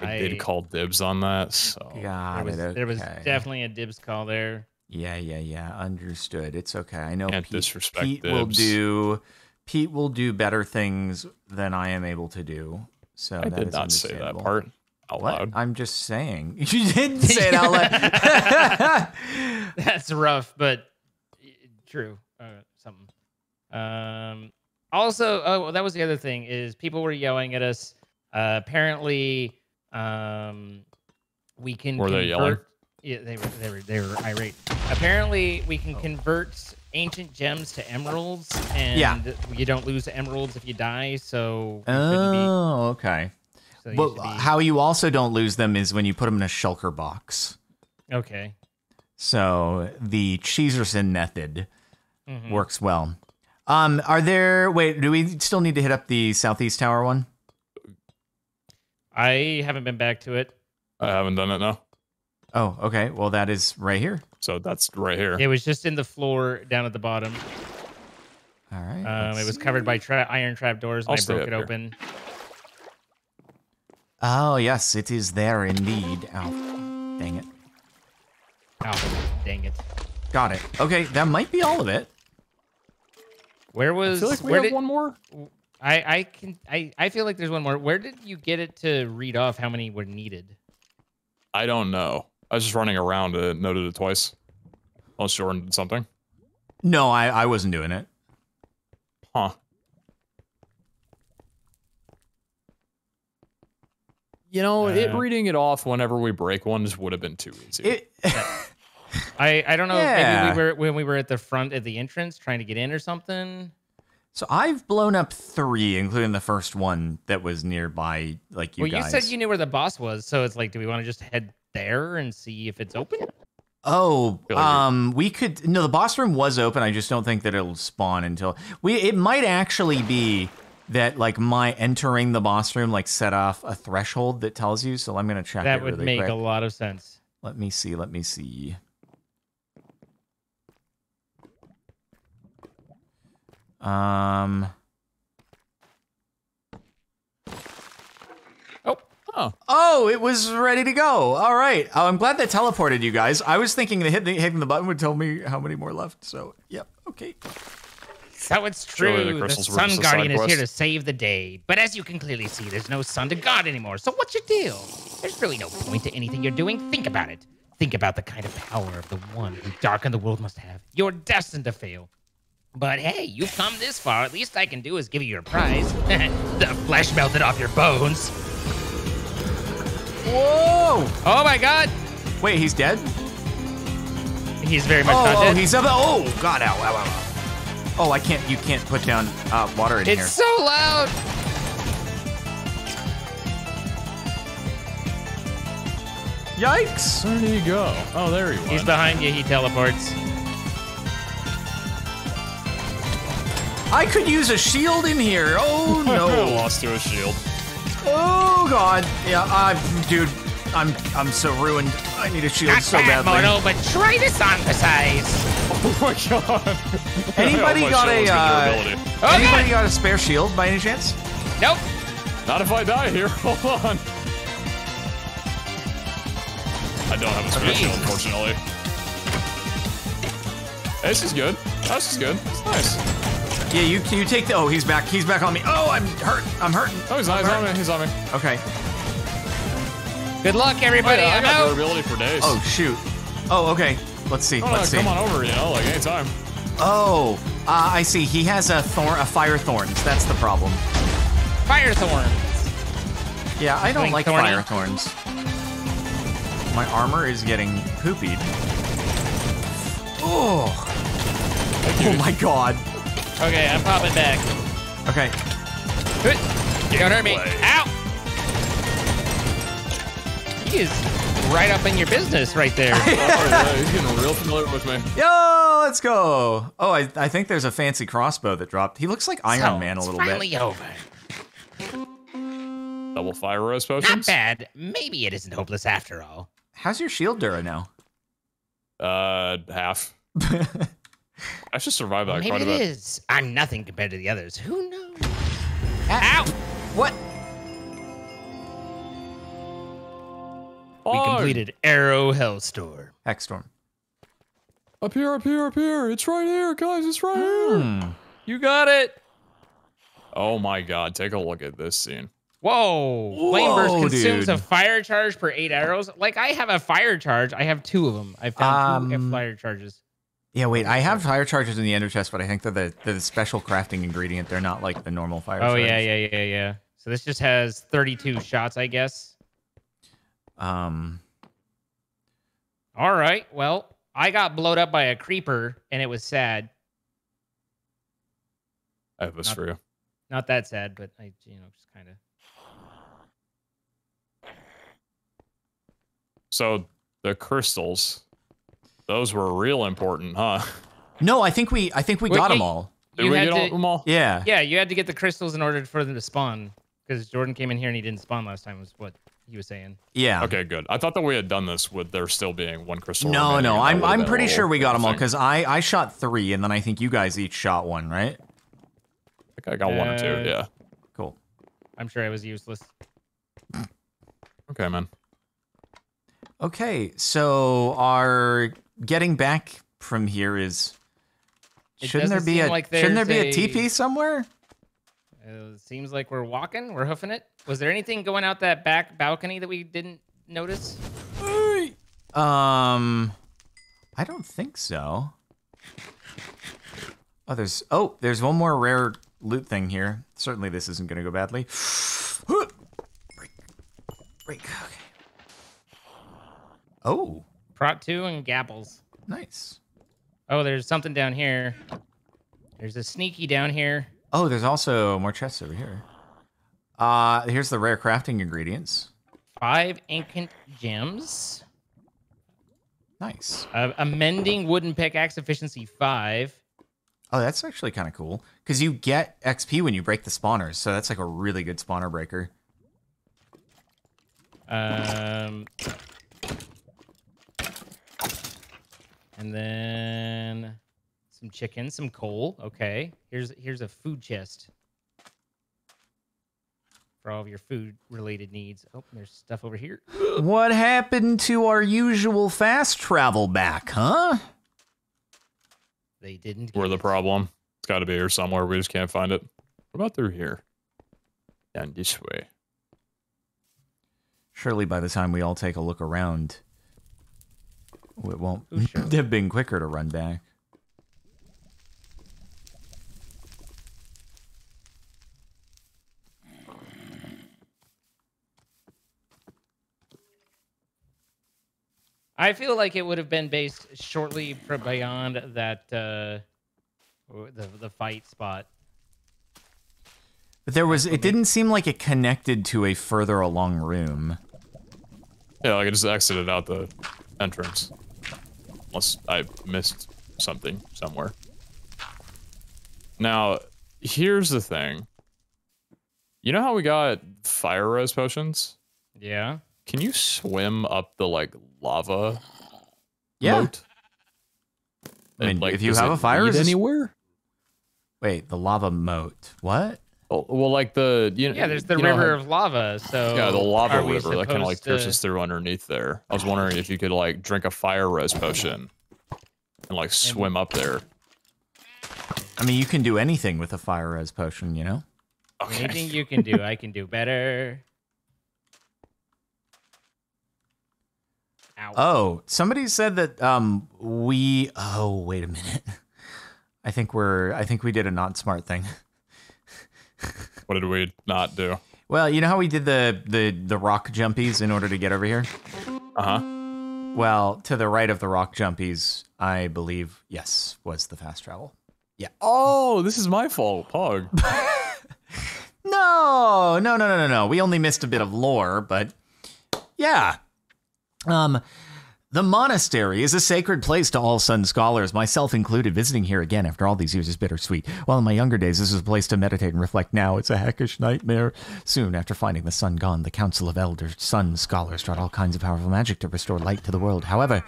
I did call dibs on that, so... There was definitely a dibs call there. Yeah. Understood. It's okay. I know Pete will do better things than I am able to do, so I did not say that part out loud. I'm just saying. You didn't say it out loud. That's rough, but true. Something. Also, well, that was the other thing, is people were yelling at us. Apparently... we can they were irate. Apparently we can convert ancient gems to emeralds, and you don't lose emeralds if you die, so how you also don't lose them is when you put them in a shulker box. Okay. So the Cheezerson method works well. Are there do we still need to hit up the Southeast Tower one? I haven't been back to it. I haven't done it, no. Oh, okay. Well, that is right here. So that's right here. It was just in the floor down at the bottom. All right. It was covered by iron trapdoors, and I broke it open. Oh, yes. It is there indeed. Ow. Dang it. Ow. Dang it. Got it. Okay. That might be all of it. Where was... I feel like we have one more... I feel like there's one more. Where did you get it to read off how many were needed? I don't know. I was just running around and noted it twice. Unless Jordan did something. No, I wasn't doing it. Huh. You know, reading it off whenever we break one just would have been too easy. I don't know. Yeah. Maybe we were when we were at the front at the entrance trying to get in or something. So I've blown up 3, including the first one that was nearby, like you guys. Well, you said you knew where the boss was, so it's like, do we want to just head there and see if it's open? Oh, we could... No, the boss room was open. I just don't think that it'll spawn until... It might actually be that, like, my entering the boss room, like, set off a threshold that tells you, so I'm going to check that really quick. That would make a lot of sense. Let me see, Oh, it was ready to go. All right. Oh, I'm glad that teleported you guys. I was thinking that hitting the button would tell me how many more left. So, yep. Okay. So it's true. The Sun Guardian is here to save the day. But as you can clearly see, there's no sun to guard anymore. So what's your deal? There's really no point to anything you're doing. Think about it. Think about the kind of power of the one who darkened the world must have. You're destined to fail. But hey, you've come this far. At least I can do is give you your prize. The flesh melted off your bones. Whoa! Oh my god! Wait, he's dead? He's very much not dead. Oh, he's up. Oh, god, ow, ow, ow. Oh, I can't, you can't put down water in here. It's so loud! Yikes! Where did he go? Oh, there he was. He's behind you, he teleports. I could use a shield in here. Oh no! I lost to a shield. Oh god! Yeah, I'm so ruined. I need a shield so badly. Not bad, Moto, but try to synthesize. Oh my god! Anybody got a? Anybody got a spare shield by any chance? Nope. Not if I die here. Hold on. I don't have a spare shield, unfortunately. This is good. This is good. It's nice. Yeah, you take the. Oh, he's back. He's back on me. Oh, I'm hurt. I'm hurting. Oh, he's not. He's on me. Okay. Good luck, everybody. Oh, yeah, I got durability for days. Oh shoot. Oh, okay. Let's see. Oh, Let's see. Come on over. You know, like anytime. Oh, I see. He has a thorn, a fire thorns. That's the problem. Fire thorns. Yeah, I don't like fire thorns. My armor is getting poopied. Oh. Oh my god. Okay, I'm popping back. Okay. Don't hurt me. Ow! He is right up in your business right there. Oh, yeah, he's getting real familiar with me. Yo, let's go. Oh, I think there's a fancy crossbow that dropped. He looks like Iron Man a little bit. Over. Double fire rose potions? Not bad. Maybe it isn't hopeless after all. How's your shield Dura now? Half. I should survive that quite a bit. Maybe it is. I'm nothing compared to the others. Who knows? Ow! What? We completed Arrow Hellstorm. Hexstorm. Up here, up here, up here. It's right here, guys. It's right here. You got it. Oh my god. Take a look at this scene. Whoa. Flame burst consumes a fire charge per 8 arrows. Like, I have a fire charge. I have 2 of them. I found 2 fire charges. Yeah, wait, I have fire charges in the ender chest, but I think they're the special crafting ingredient. They're not like the normal fire charges. Oh, yeah. So this just has 32 shots, I guess. All right, well, I got blowed up by a creeper, and it was sad. I was for you. Not that sad, but I, you know, just kind of. So the crystals... Those were real important, huh? No, I think we got them all. Did we get them all? Yeah. Yeah, you had to get the crystals in order for them to spawn, because Jordan came in here and he didn't spawn last time, was what he was saying. Yeah. Okay, good. I thought that we had done this with there still being one crystal. No, no, I'm pretty sure we got them all, because I shot 3, and then I think you guys each shot 1, right? I think I got 1 or 2. Yeah. Cool. I'm sure I was useless. Okay, man. Okay, so our getting back from here is shouldn't there be a TP somewhere? It seems like we're walking, we're hoofing it. Was there anything going out that back balcony that we didn't notice? I don't think so. Oh, there's one more rare loot thing here. Certainly this isn't going to go badly. Break. Okay. Oh. Prot 2 and gapples. Nice. Oh, there's something down here. There's a sneaky down here. Oh, there's also more chests over here. Here's the rare crafting ingredients. 5 ancient gems. Nice. A mending wooden pickaxe efficiency 5. Oh, that's actually kind of cool. Because you get XP when you break the spawners. So that's like a really good spawner breaker. And then some chicken, some coal. Okay, here's a food chest for all of your food-related needs. Oh, there's stuff over here. What happened to our usual fast travel back, huh? They didn't. We're the problem. It's got to be here somewhere. We just can't find it. What about through here? Down this way. Surely by the time we all take a look around... It won't have been quicker to run back. I feel like it would have been based shortly beyond that the fight spot. But there was it didn't seem like it connected to a further along room. Yeah, like it just exited out the entrance. Unless I missed something somewhere. Now, here's the thing. You know how we got fire rose potions? Yeah. Can you swim up the, like, lava? Yeah. Moat? I mean, like, if you have a fire resist anywhere? Wait, the lava moat. What? Well, like the... You know, yeah, there's the river of lava, so... Yeah, the lava river that kind of, like, pierces through underneath there. I was wondering if you could, like, drink a fire rose potion and, like, swim up there. I mean, you can do anything with a fire res potion, you know? Okay. Anything you can do, I can do better. Ow. Oh, somebody said that we... Oh, wait a minute. I think we did a not smart thing. What did we not do? Well, you know how we did the rock jumpies in order to get over here? Uh-huh. Well, to the right of the rock jumpies, I believe, yes, was the fast travel. Yeah. Oh, this is my fault, Pog. No. We only missed a bit of lore, but yeah. The monastery is a sacred place to all Sun scholars, myself included. Visiting here again after all these years is bittersweet. While in my younger days, this was a place to meditate and reflect. Now it's a heckish nightmare. Soon after finding the sun gone, the Council of Elder Sun scholars tried all kinds of powerful magic to restore light to the world. However,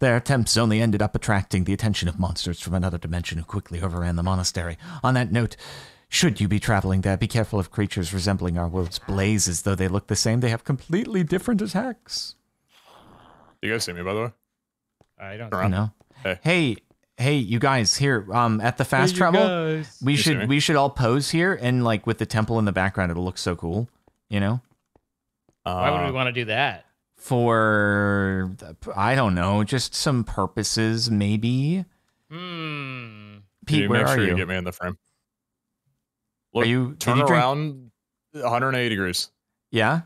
their attempts only ended up attracting the attention of monsters from another dimension who quickly overran the monastery. On that note, should you be traveling there, be careful of creatures resembling our world's blazes. Though they look the same, they have completely different attacks. You guys see me, by the way? I don't know. Hey, you guys here at the fast travel. Guys. We should all pose here and like with the temple in the background. It'll look so cool, you know. Why would we want to do that? For I don't know, just some purposes maybe. Hmm. Pete, where are you? Make sure you get me in the frame. Look, are you turn around 180 degrees? Yeah.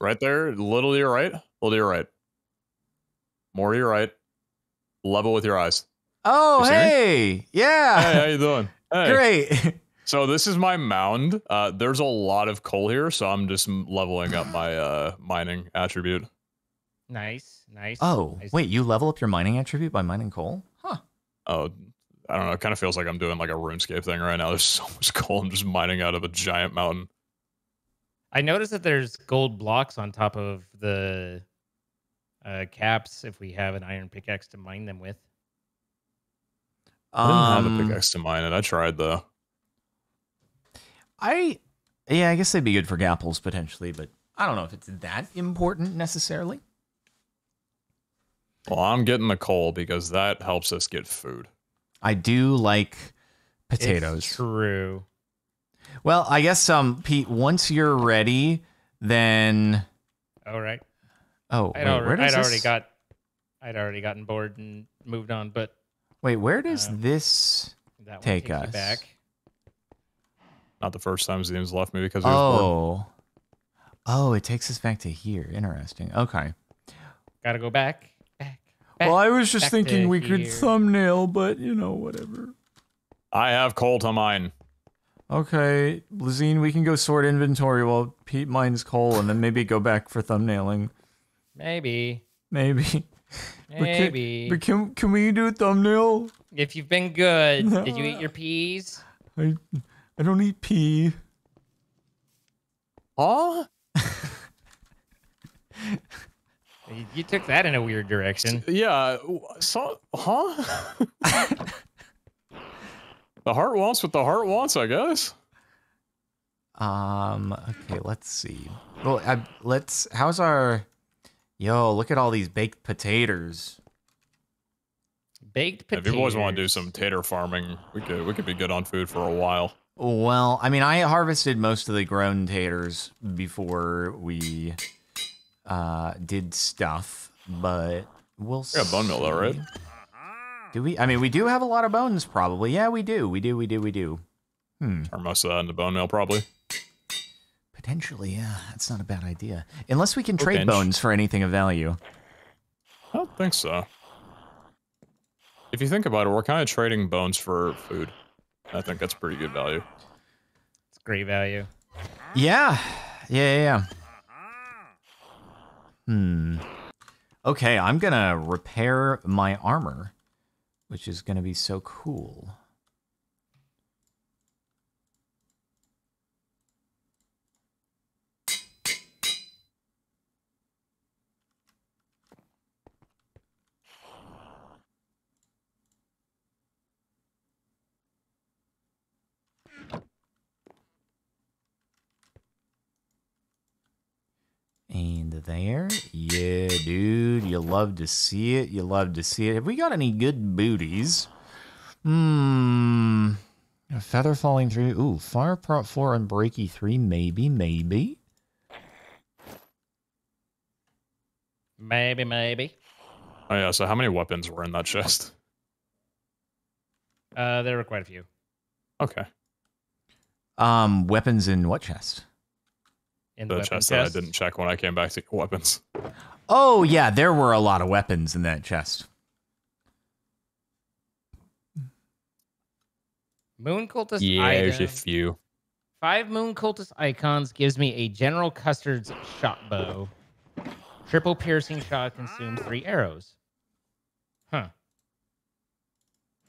Right there, little to your right, little to your right. More to your right, level with your eyes. Oh, hey, yeah. Hey, how you doing? Hey. Great. So this is my mound. There's a lot of coal here, so I'm just leveling up my mining attribute. Nice, nice. Oh, nice. Wait, you level up your mining attribute by mining coal? Huh. Oh, I don't know. It kind of feels like I'm doing like a RuneScape thing right now. There's so much coal. I'm just mining out of a giant mountain. I noticed that there's gold blocks on top of the... caps if we have an iron pickaxe to mine them with. I didn't have a pickaxe to mine it. I tried though. Yeah, I guess they'd be good for gapples potentially, but I don't know if it's that important necessarily. Well, I'm getting the coal because that helps us get food. I do like potatoes. It's true. Well, I guess Pete, once you're ready, then all right. Oh, wait, where does this... I'd already gotten bored and moved on, but wait, where does this take us? Back? Not the first time Zoom's left me because he was bored. Oh, it takes us back to here. Interesting. Okay. Gotta go back. Well, I was just thinking we could thumbnail, but you know, whatever. I have coal to mine. Okay, Lazine, we can go sort inventory while Pete mines coal and then maybe go back for thumbnailing. Maybe. But can we do a thumbnail? If you've been good, no. Did you eat your peas? I don't eat pea. Oh? You took that in a weird direction. Yeah. So, huh? The heart wants what the heart wants, I guess. Okay. Let's see. Well, how's our? Yo, look at all these baked potatoes. Baked potatoes. If you boys want to do some tater farming, we could be good on food for a while. Well, I mean, I harvested most of the grown taters before we did stuff, but we'll see. We got bone meal though, right? Do we? I mean, we do have a lot of bones, probably. Yeah, we do. Hmm. Or most of that in the bone meal, probably. Potentially, yeah, that's not a bad idea. Unless we can trade bones for anything of value. I don't think so. If you think about it, we're kind of trading bones for food. I think that's pretty good value. It's great value. Yeah. Okay, I'm gonna repair my armor, which is gonna be so cool. And there. Yeah, dude. You love to see it. Have we got any good booties? Feather falling through. Ooh, fire prop 4 and breaky 3. Maybe. Maybe. Oh yeah, so how many weapons were in that chest? There were quite a few. Okay. Weapons in what chest? In the chest that I didn't check when I came back to weapons. Oh yeah, there were a lot of weapons in that chest. Moon cultist icons. Yeah, there's a few. 5 moon cultist icons gives me a General Custard's shot bow. Triple piercing shot consumes 3 arrows. Huh.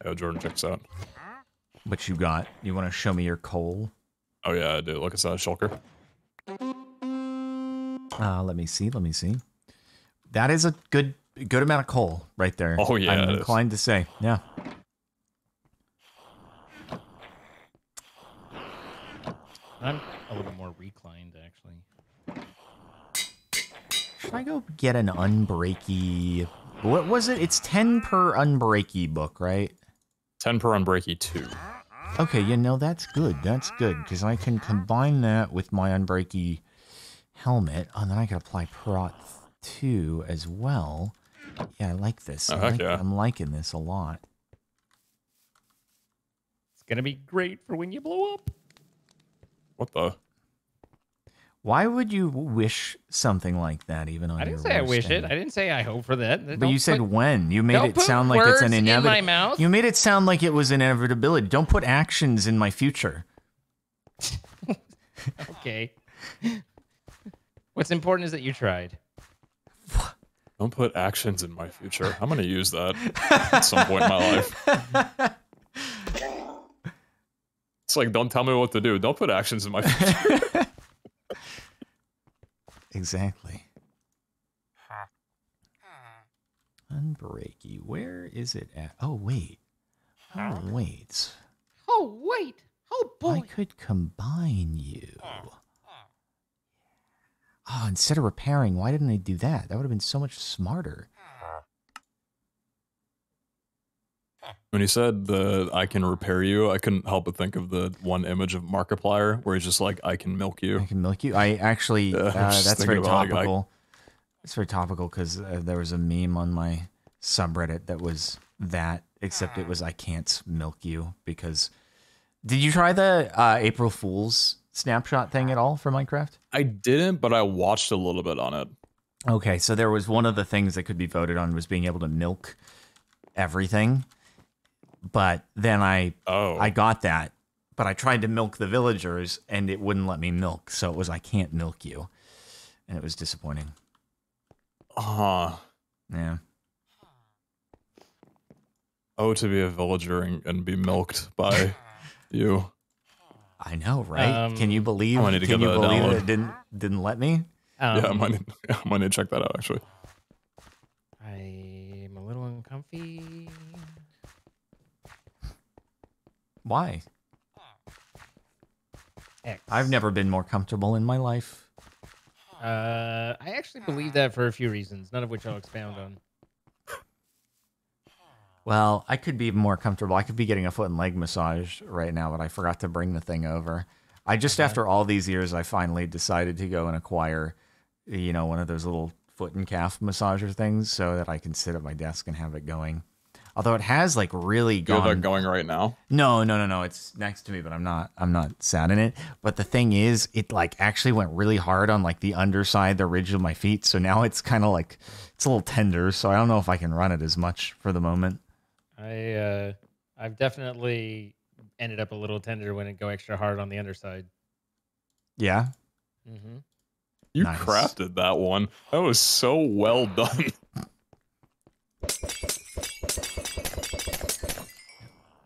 Oh, Jordan checks out. What you got? You want to show me your coal? Oh yeah, I do. Look, it's a shulker. Let me see. That is a good amount of coal right there. Oh yeah, I'm inclined to say. Yeah. I'm a little more reclined, actually. Should I go get an unbreaky? What was it? It's 10 per unbreaky book, right? 10 per unbreaky 2. Okay, you know, that's good. That's good, because I can combine that with my unbreaky helmet, and then I can apply Prot 2 as well. Yeah, I like this. I'm liking this a lot. It's going to be great for when you blow up. What the? Why would you wish something like that? Even on I didn't your say I wish end? It. I didn't say I hope for that. But you said when. You made it sound like it's an inevitability. You made it sound like it was inevitability. Don't put actions in my future. Okay. What's important is that you tried. Don't put actions in my future. I'm gonna use that at some point in my life. It's like, don't tell me what to do. Don't put actions in my future. Exactly. Unbreaky. Where is it at? Oh, wait. Oh, boy. I could combine you. Oh, instead of repairing, why didn't I do that? That would have been so much smarter. When he said the I can repair you, I couldn't help but think of the one image of Markiplier where he's just like, I can milk you. I can milk you. I actually, that's very topical. It's very topical because there was a meme on my subreddit that was that, except it was I can't milk you because... Did you try the April Fool's snapshot thing at all for Minecraft? I didn't, but I watched a little bit on it. Okay, so there was one of the things that could be voted on was being able to milk everything. But then I got that, but I tried to milk the villagers and it wouldn't let me milk. So it was, I can't milk you. And it was disappointing. Yeah. Oh, to be a villager and be milked by you. I know, right? Can you believe, that it didn't let me? Yeah, I might need to check that out, actually. I'm a little uncomfy. Why? X. I've never been more comfortable in my life. I actually believe that for a few reasons, none of which I'll expound on. Well, I could be more comfortable. I could be getting a foot and leg massage right now, but I forgot to bring the thing over. I just, after all these years, I finally decided to go and acquire, you know, one of those little foot and calf massager things so that I can sit at my desk and have it going. Although it has like really gone. You're going right now? No. It's next to me, but I'm not sat in it. But the thing is, it like actually went really hard on like the underside, the ridge of my feet. So now it's kind of like it's a little tender. So I don't know if I can run it as much for the moment. I've definitely ended up a little tender when it go extra hard on the underside. Yeah. Mm-hmm. You crafted that one. That was so well done.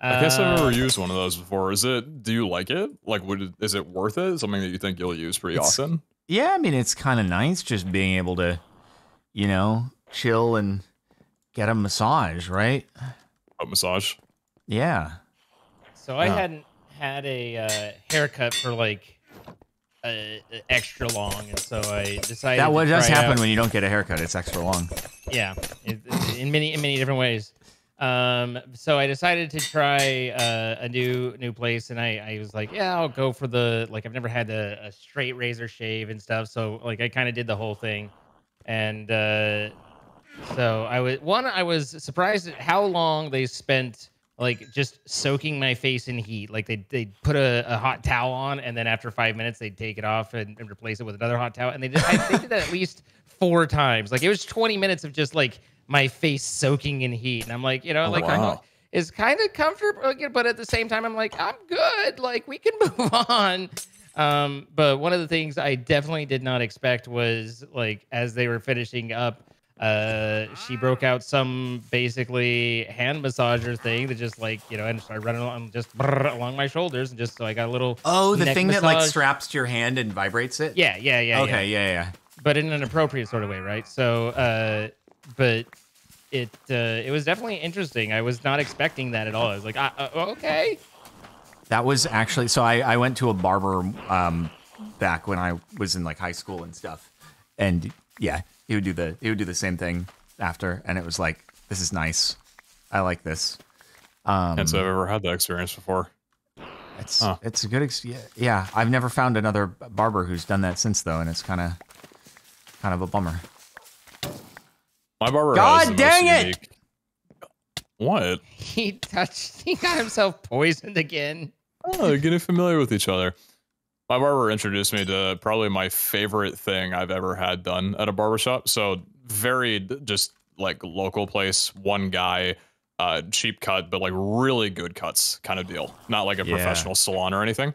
I guess I've never used one of those before. Do you like it? Like, is it worth it? Something that you think you'll use pretty often? Yeah, I mean, it's kind of nice just being able to, you know, chill and get a massage, right? A massage? Yeah. So I hadn't had a haircut for like extra long, and so I decided that what does happen when you don't get a haircut. It's extra long. Yeah, in many different ways. So I decided to try a new place, and I was like, yeah, I'll go for the, like, I've never had a straight razor shave and stuff, so like I kind of did the whole thing, and so I was surprised at how long they spent like just soaking my face in heat. Like they'd put a hot towel on, and then after 5 minutes they'd take it off and replace it with another hot towel, and I did that at least 4 times. Like it was 20 minutes of just like my face soaking in heat, and I'm like, you know, like, wow. It's kind of comfortable, but at the same time, I'm like, I'm good. Like, we can move on. But one of the things I definitely did not expect was, like, as they were finishing up, she broke out some basically hand massager thing that just, like, you know, and started running along, just along my shoulders, and just so I got a little. Oh, the thing neck massage. That like straps to your hand and vibrates it. Yeah, yeah, yeah. Okay, yeah, yeah. Yeah. But in an appropriate sort of way, right? So. But it was definitely interesting. I was not expecting that at all. I was like, okay. That was actually, so I went to a barber back when I was in like high school and stuff, and yeah, he would do the same thing after, and it was like, this is nice. I like this. And so I've ever had that experience before. It's a good experience. Yeah, I've never found another barber who's done that since though, and it's kind of a bummer. My barber. God dang it! Unique. What? He got himself poisoned again. Oh, getting familiar with each other. My barber introduced me to probably my favorite thing I've ever had done at a barbershop. So very just like local place, one guy, cheap cut, but like really good cuts kind of deal. Not like a professional salon or anything.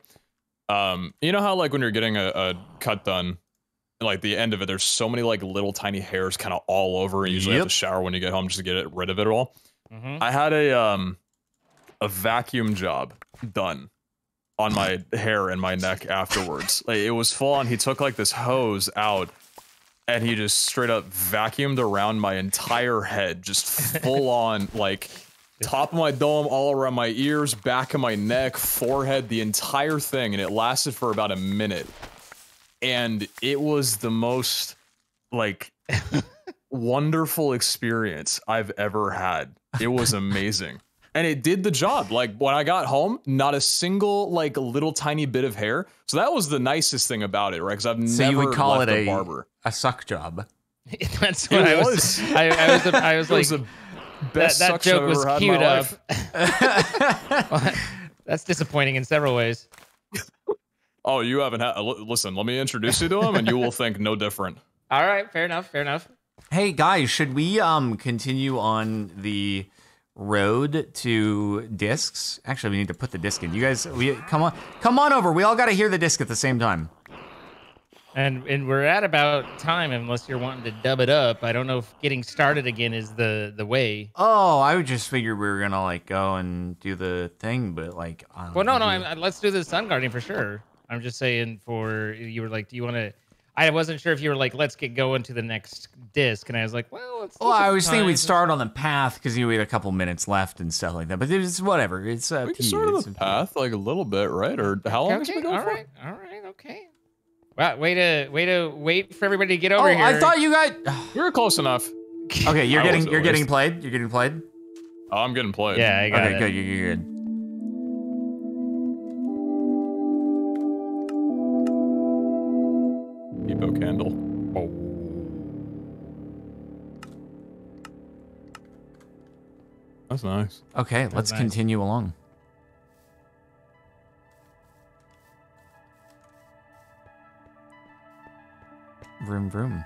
You know how like when you're getting a cut done, like the end of it, there's so many like little tiny hairs kind of all over. You usually have to shower when you get home just to get rid of it all. Mm-hmm. I had a vacuum job done on my hair and my neck afterwards. Like, it was full on. He took like this hose out and he just straight up vacuumed around my entire head, just full on, like top of my dome, all around my ears, back of my neck, forehead, the entire thing. And it lasted for about a minute. And it was the most like wonderful experience I've ever had. It was amazing. And it did the job. Like when I got home, not a single like little tiny bit of hair. So that was the nicest thing about it, right? Because I've never left a barber. A suck job. That's what I was. I was like, the best that joke was queued up. Well, that's disappointing in several ways. Oh, you haven't had. Listen, let me introduce you to him, and you will think no different. All right, fair enough, fair enough. Hey guys, should we continue on the road to discs? Actually, we need to put the disc in. You guys, come on over. We all got to hear the disc at the same time. And we're at about time, unless you're wanting to dub it up. I don't know if getting started again is the way. Oh, I would just figure we were gonna like go and do the thing, but like. Well, no, let's do the Sun Guardian for sure. I'm just saying, for you were like, do you want to? I wasn't sure if you were like, let's get going to the next disc, and I was like, well, let's. Well, I was thinking we'd start on the path because we had a couple minutes left and stuff like that. But it's whatever. It's we can start on the path like a little bit, right? Or how long has it been going for? All right, okay. Wow, way to wait for everybody to get over here. I thought you guys you were close enough. Okay, you're getting played. You're getting played. Oh, I'm getting played. Yeah, I got it. Okay, good. You're good. Candle. Oh. That's nice. Okay, let's continue along. Vroom, vroom.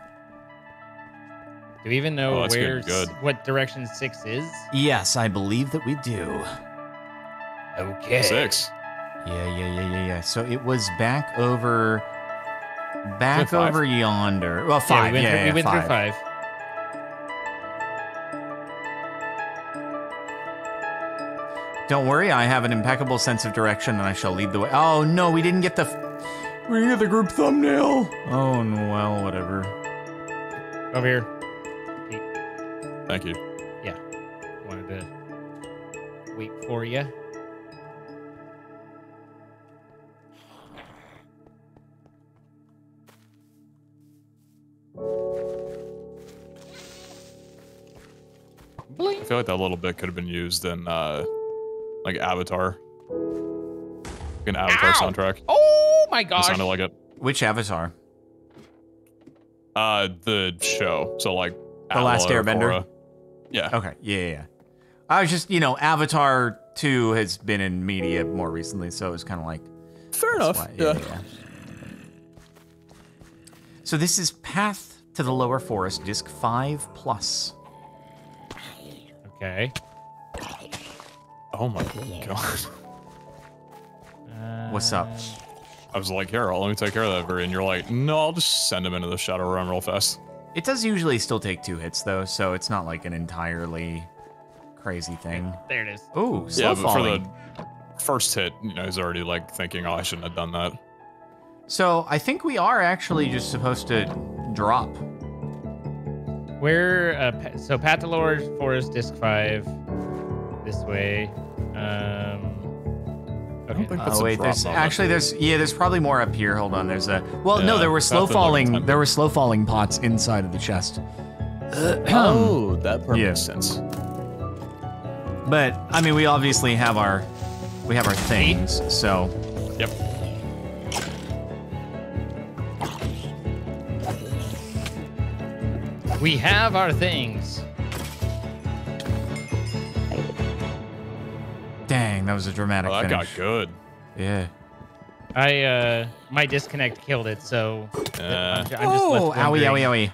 Do we even know what direction 6 is? Yes, I believe that we do. Okay. 6. Yeah. So it was back over... Back over yonder. Well, 5. Yeah, we went through 5. Don't worry, I have an impeccable sense of direction, and I shall lead the way. Oh no, we didn't get the. We didn't get the group thumbnail. Oh no, well, whatever. Over here. Pete. Thank you. Yeah, wanted to wait for you. Bling. I feel like that little bit could have been used in like Avatar. Like an Avatar soundtrack. Oh my gosh. It sounded like it. Which Avatar? The show. So like The Last Airbender. Korra. Yeah. Okay. Yeah, yeah. I was just, you know, Avatar 2 has been in media more recently, so it was kind of like. Fair enough. Why, yeah, yeah. Yeah. So this is Path to the Lower Forest, disc 5+. Okay. Oh my god. What's up? I was like, here, let me take care of that, Avery, and you're like, no, I'll just send him into the Shadow Realm real fast. It does usually still take 2 hits, though, so it's not like an entirely crazy thing. There it is. Ooh, slow yeah, but falling. For the first hit, you know, he's already like thinking, oh, I shouldn't have done that. So I think we are actually just supposed to drop. We're so Path to Lower Forest, disc 5, this way. Okay. Oh wait, there's actually there's probably more up here. Hold on, there's a no, there were slow falling. There were slow falling pots inside of the chest. Oh, that makes sense. But I mean, we obviously have our things. So. Yep. We have our things. Dang, that was a dramatic finish. That got good. Yeah. I, my disconnect killed it, so... I'm just left wondering. Owie, owie,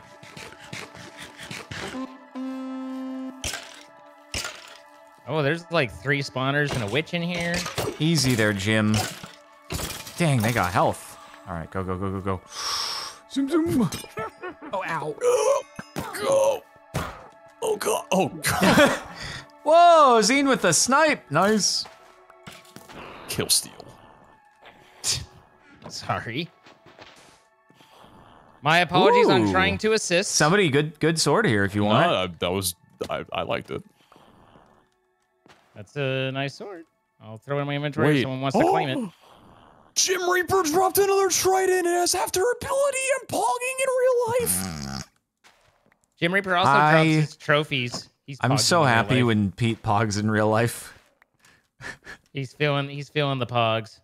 owie. Oh, there's like 3 spawners and a witch in here. Easy there, Jim. Dang, they got health. All right, go, go, go, go, go. Zoom, zoom. Oh, ow. Go. Oh, God. Oh, God. Whoa, Zine with the snipe. Nice. Kill steal. Sorry. My apologies on trying to assist. Somebody good sword here if you want. That was, I liked it. That's a nice sword. I'll throw it in my inventory if someone wants to claim it. Jim Reaper dropped another trident as after ability and pogging in real life. Jim Reaper also drops his trophies. I'm so happy when Pete pogs in real life. he's feeling the pogs.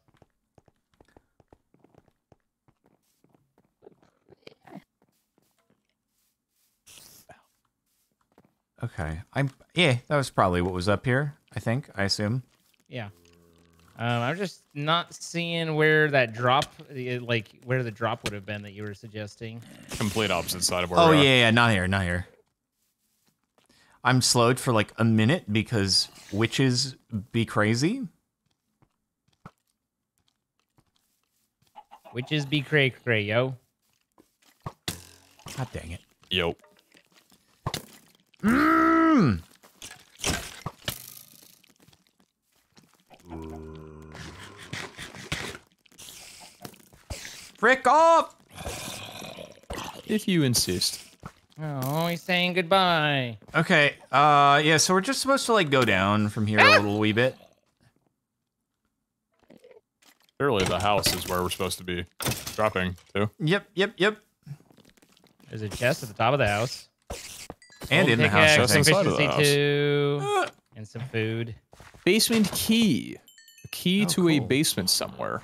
Okay. Yeah, that was probably what was up here, I think, I assume. Yeah. I'm just not seeing where that drop, like where the drop would have been that you were suggesting. Complete opposite side of where we are. Yeah, not here, not here. I'm slowed for like a minute because witches be crazy. Witches be cray-cray, yo. God dang it. Yo. Mmm! Frick off! If you insist. Oh, he's saying goodbye. Okay, yeah, so we're just supposed to, like, go down from here a little wee bit. Clearly the house is where we're supposed to be dropping, too. Yep, yep, yep. There's a chest at the top of the house. And in the house. Just inside of the house. And some food. Basement key. A key to a basement somewhere.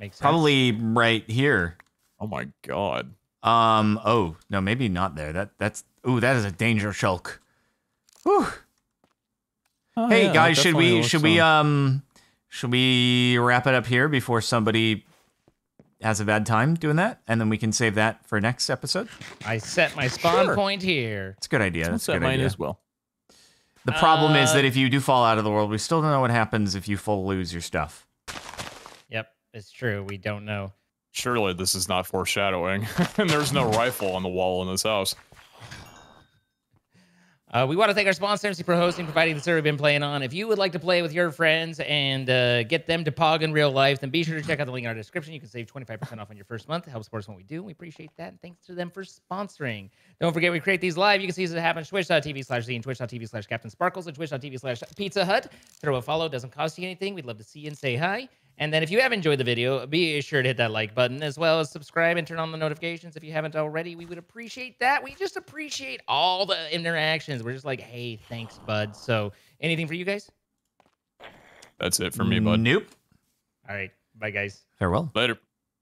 Makes sense. Probably right here. Oh my god. Oh no, maybe not there. That's that is a danger shulk. Whew. Oh, hey guys, should we wrap it up here before somebody has a bad time doing that, and then we can save that for next episode? I set my spawn point here. It's a good idea. That's a good idea as well. The problem is that if you do fall out of the world, we still don't know what happens if you full lose your stuff. Yep, it's true. We don't know. Surely this is not foreshadowing, and there's no rifle on the wall in this house. We want to thank our sponsor, MC Pro Hosting, providing the server we've been playing on. If you would like to play with your friends and get them to pog in real life, then be sure to check out the link in our description. You can save 25% off on your first month. It helps support us when we do, and we appreciate that. And thanks to them for sponsoring. Don't forget, we create these live. You can see this happen at twitch.tv/zine, twitch.tv/Captain Sparklez, and twitch.tv/Pizzahut. Throw a follow. Doesn't cost you anything. We'd love to see you and say hi. And then if you have enjoyed the video, be sure to hit that like button, as well as subscribe and turn on the notifications if you haven't already. We would appreciate that. We just appreciate all the interactions. We're just like, hey, thanks, bud. So anything for you guys? That's it for me, bud. Nope. All right. Bye, guys. Farewell. Later.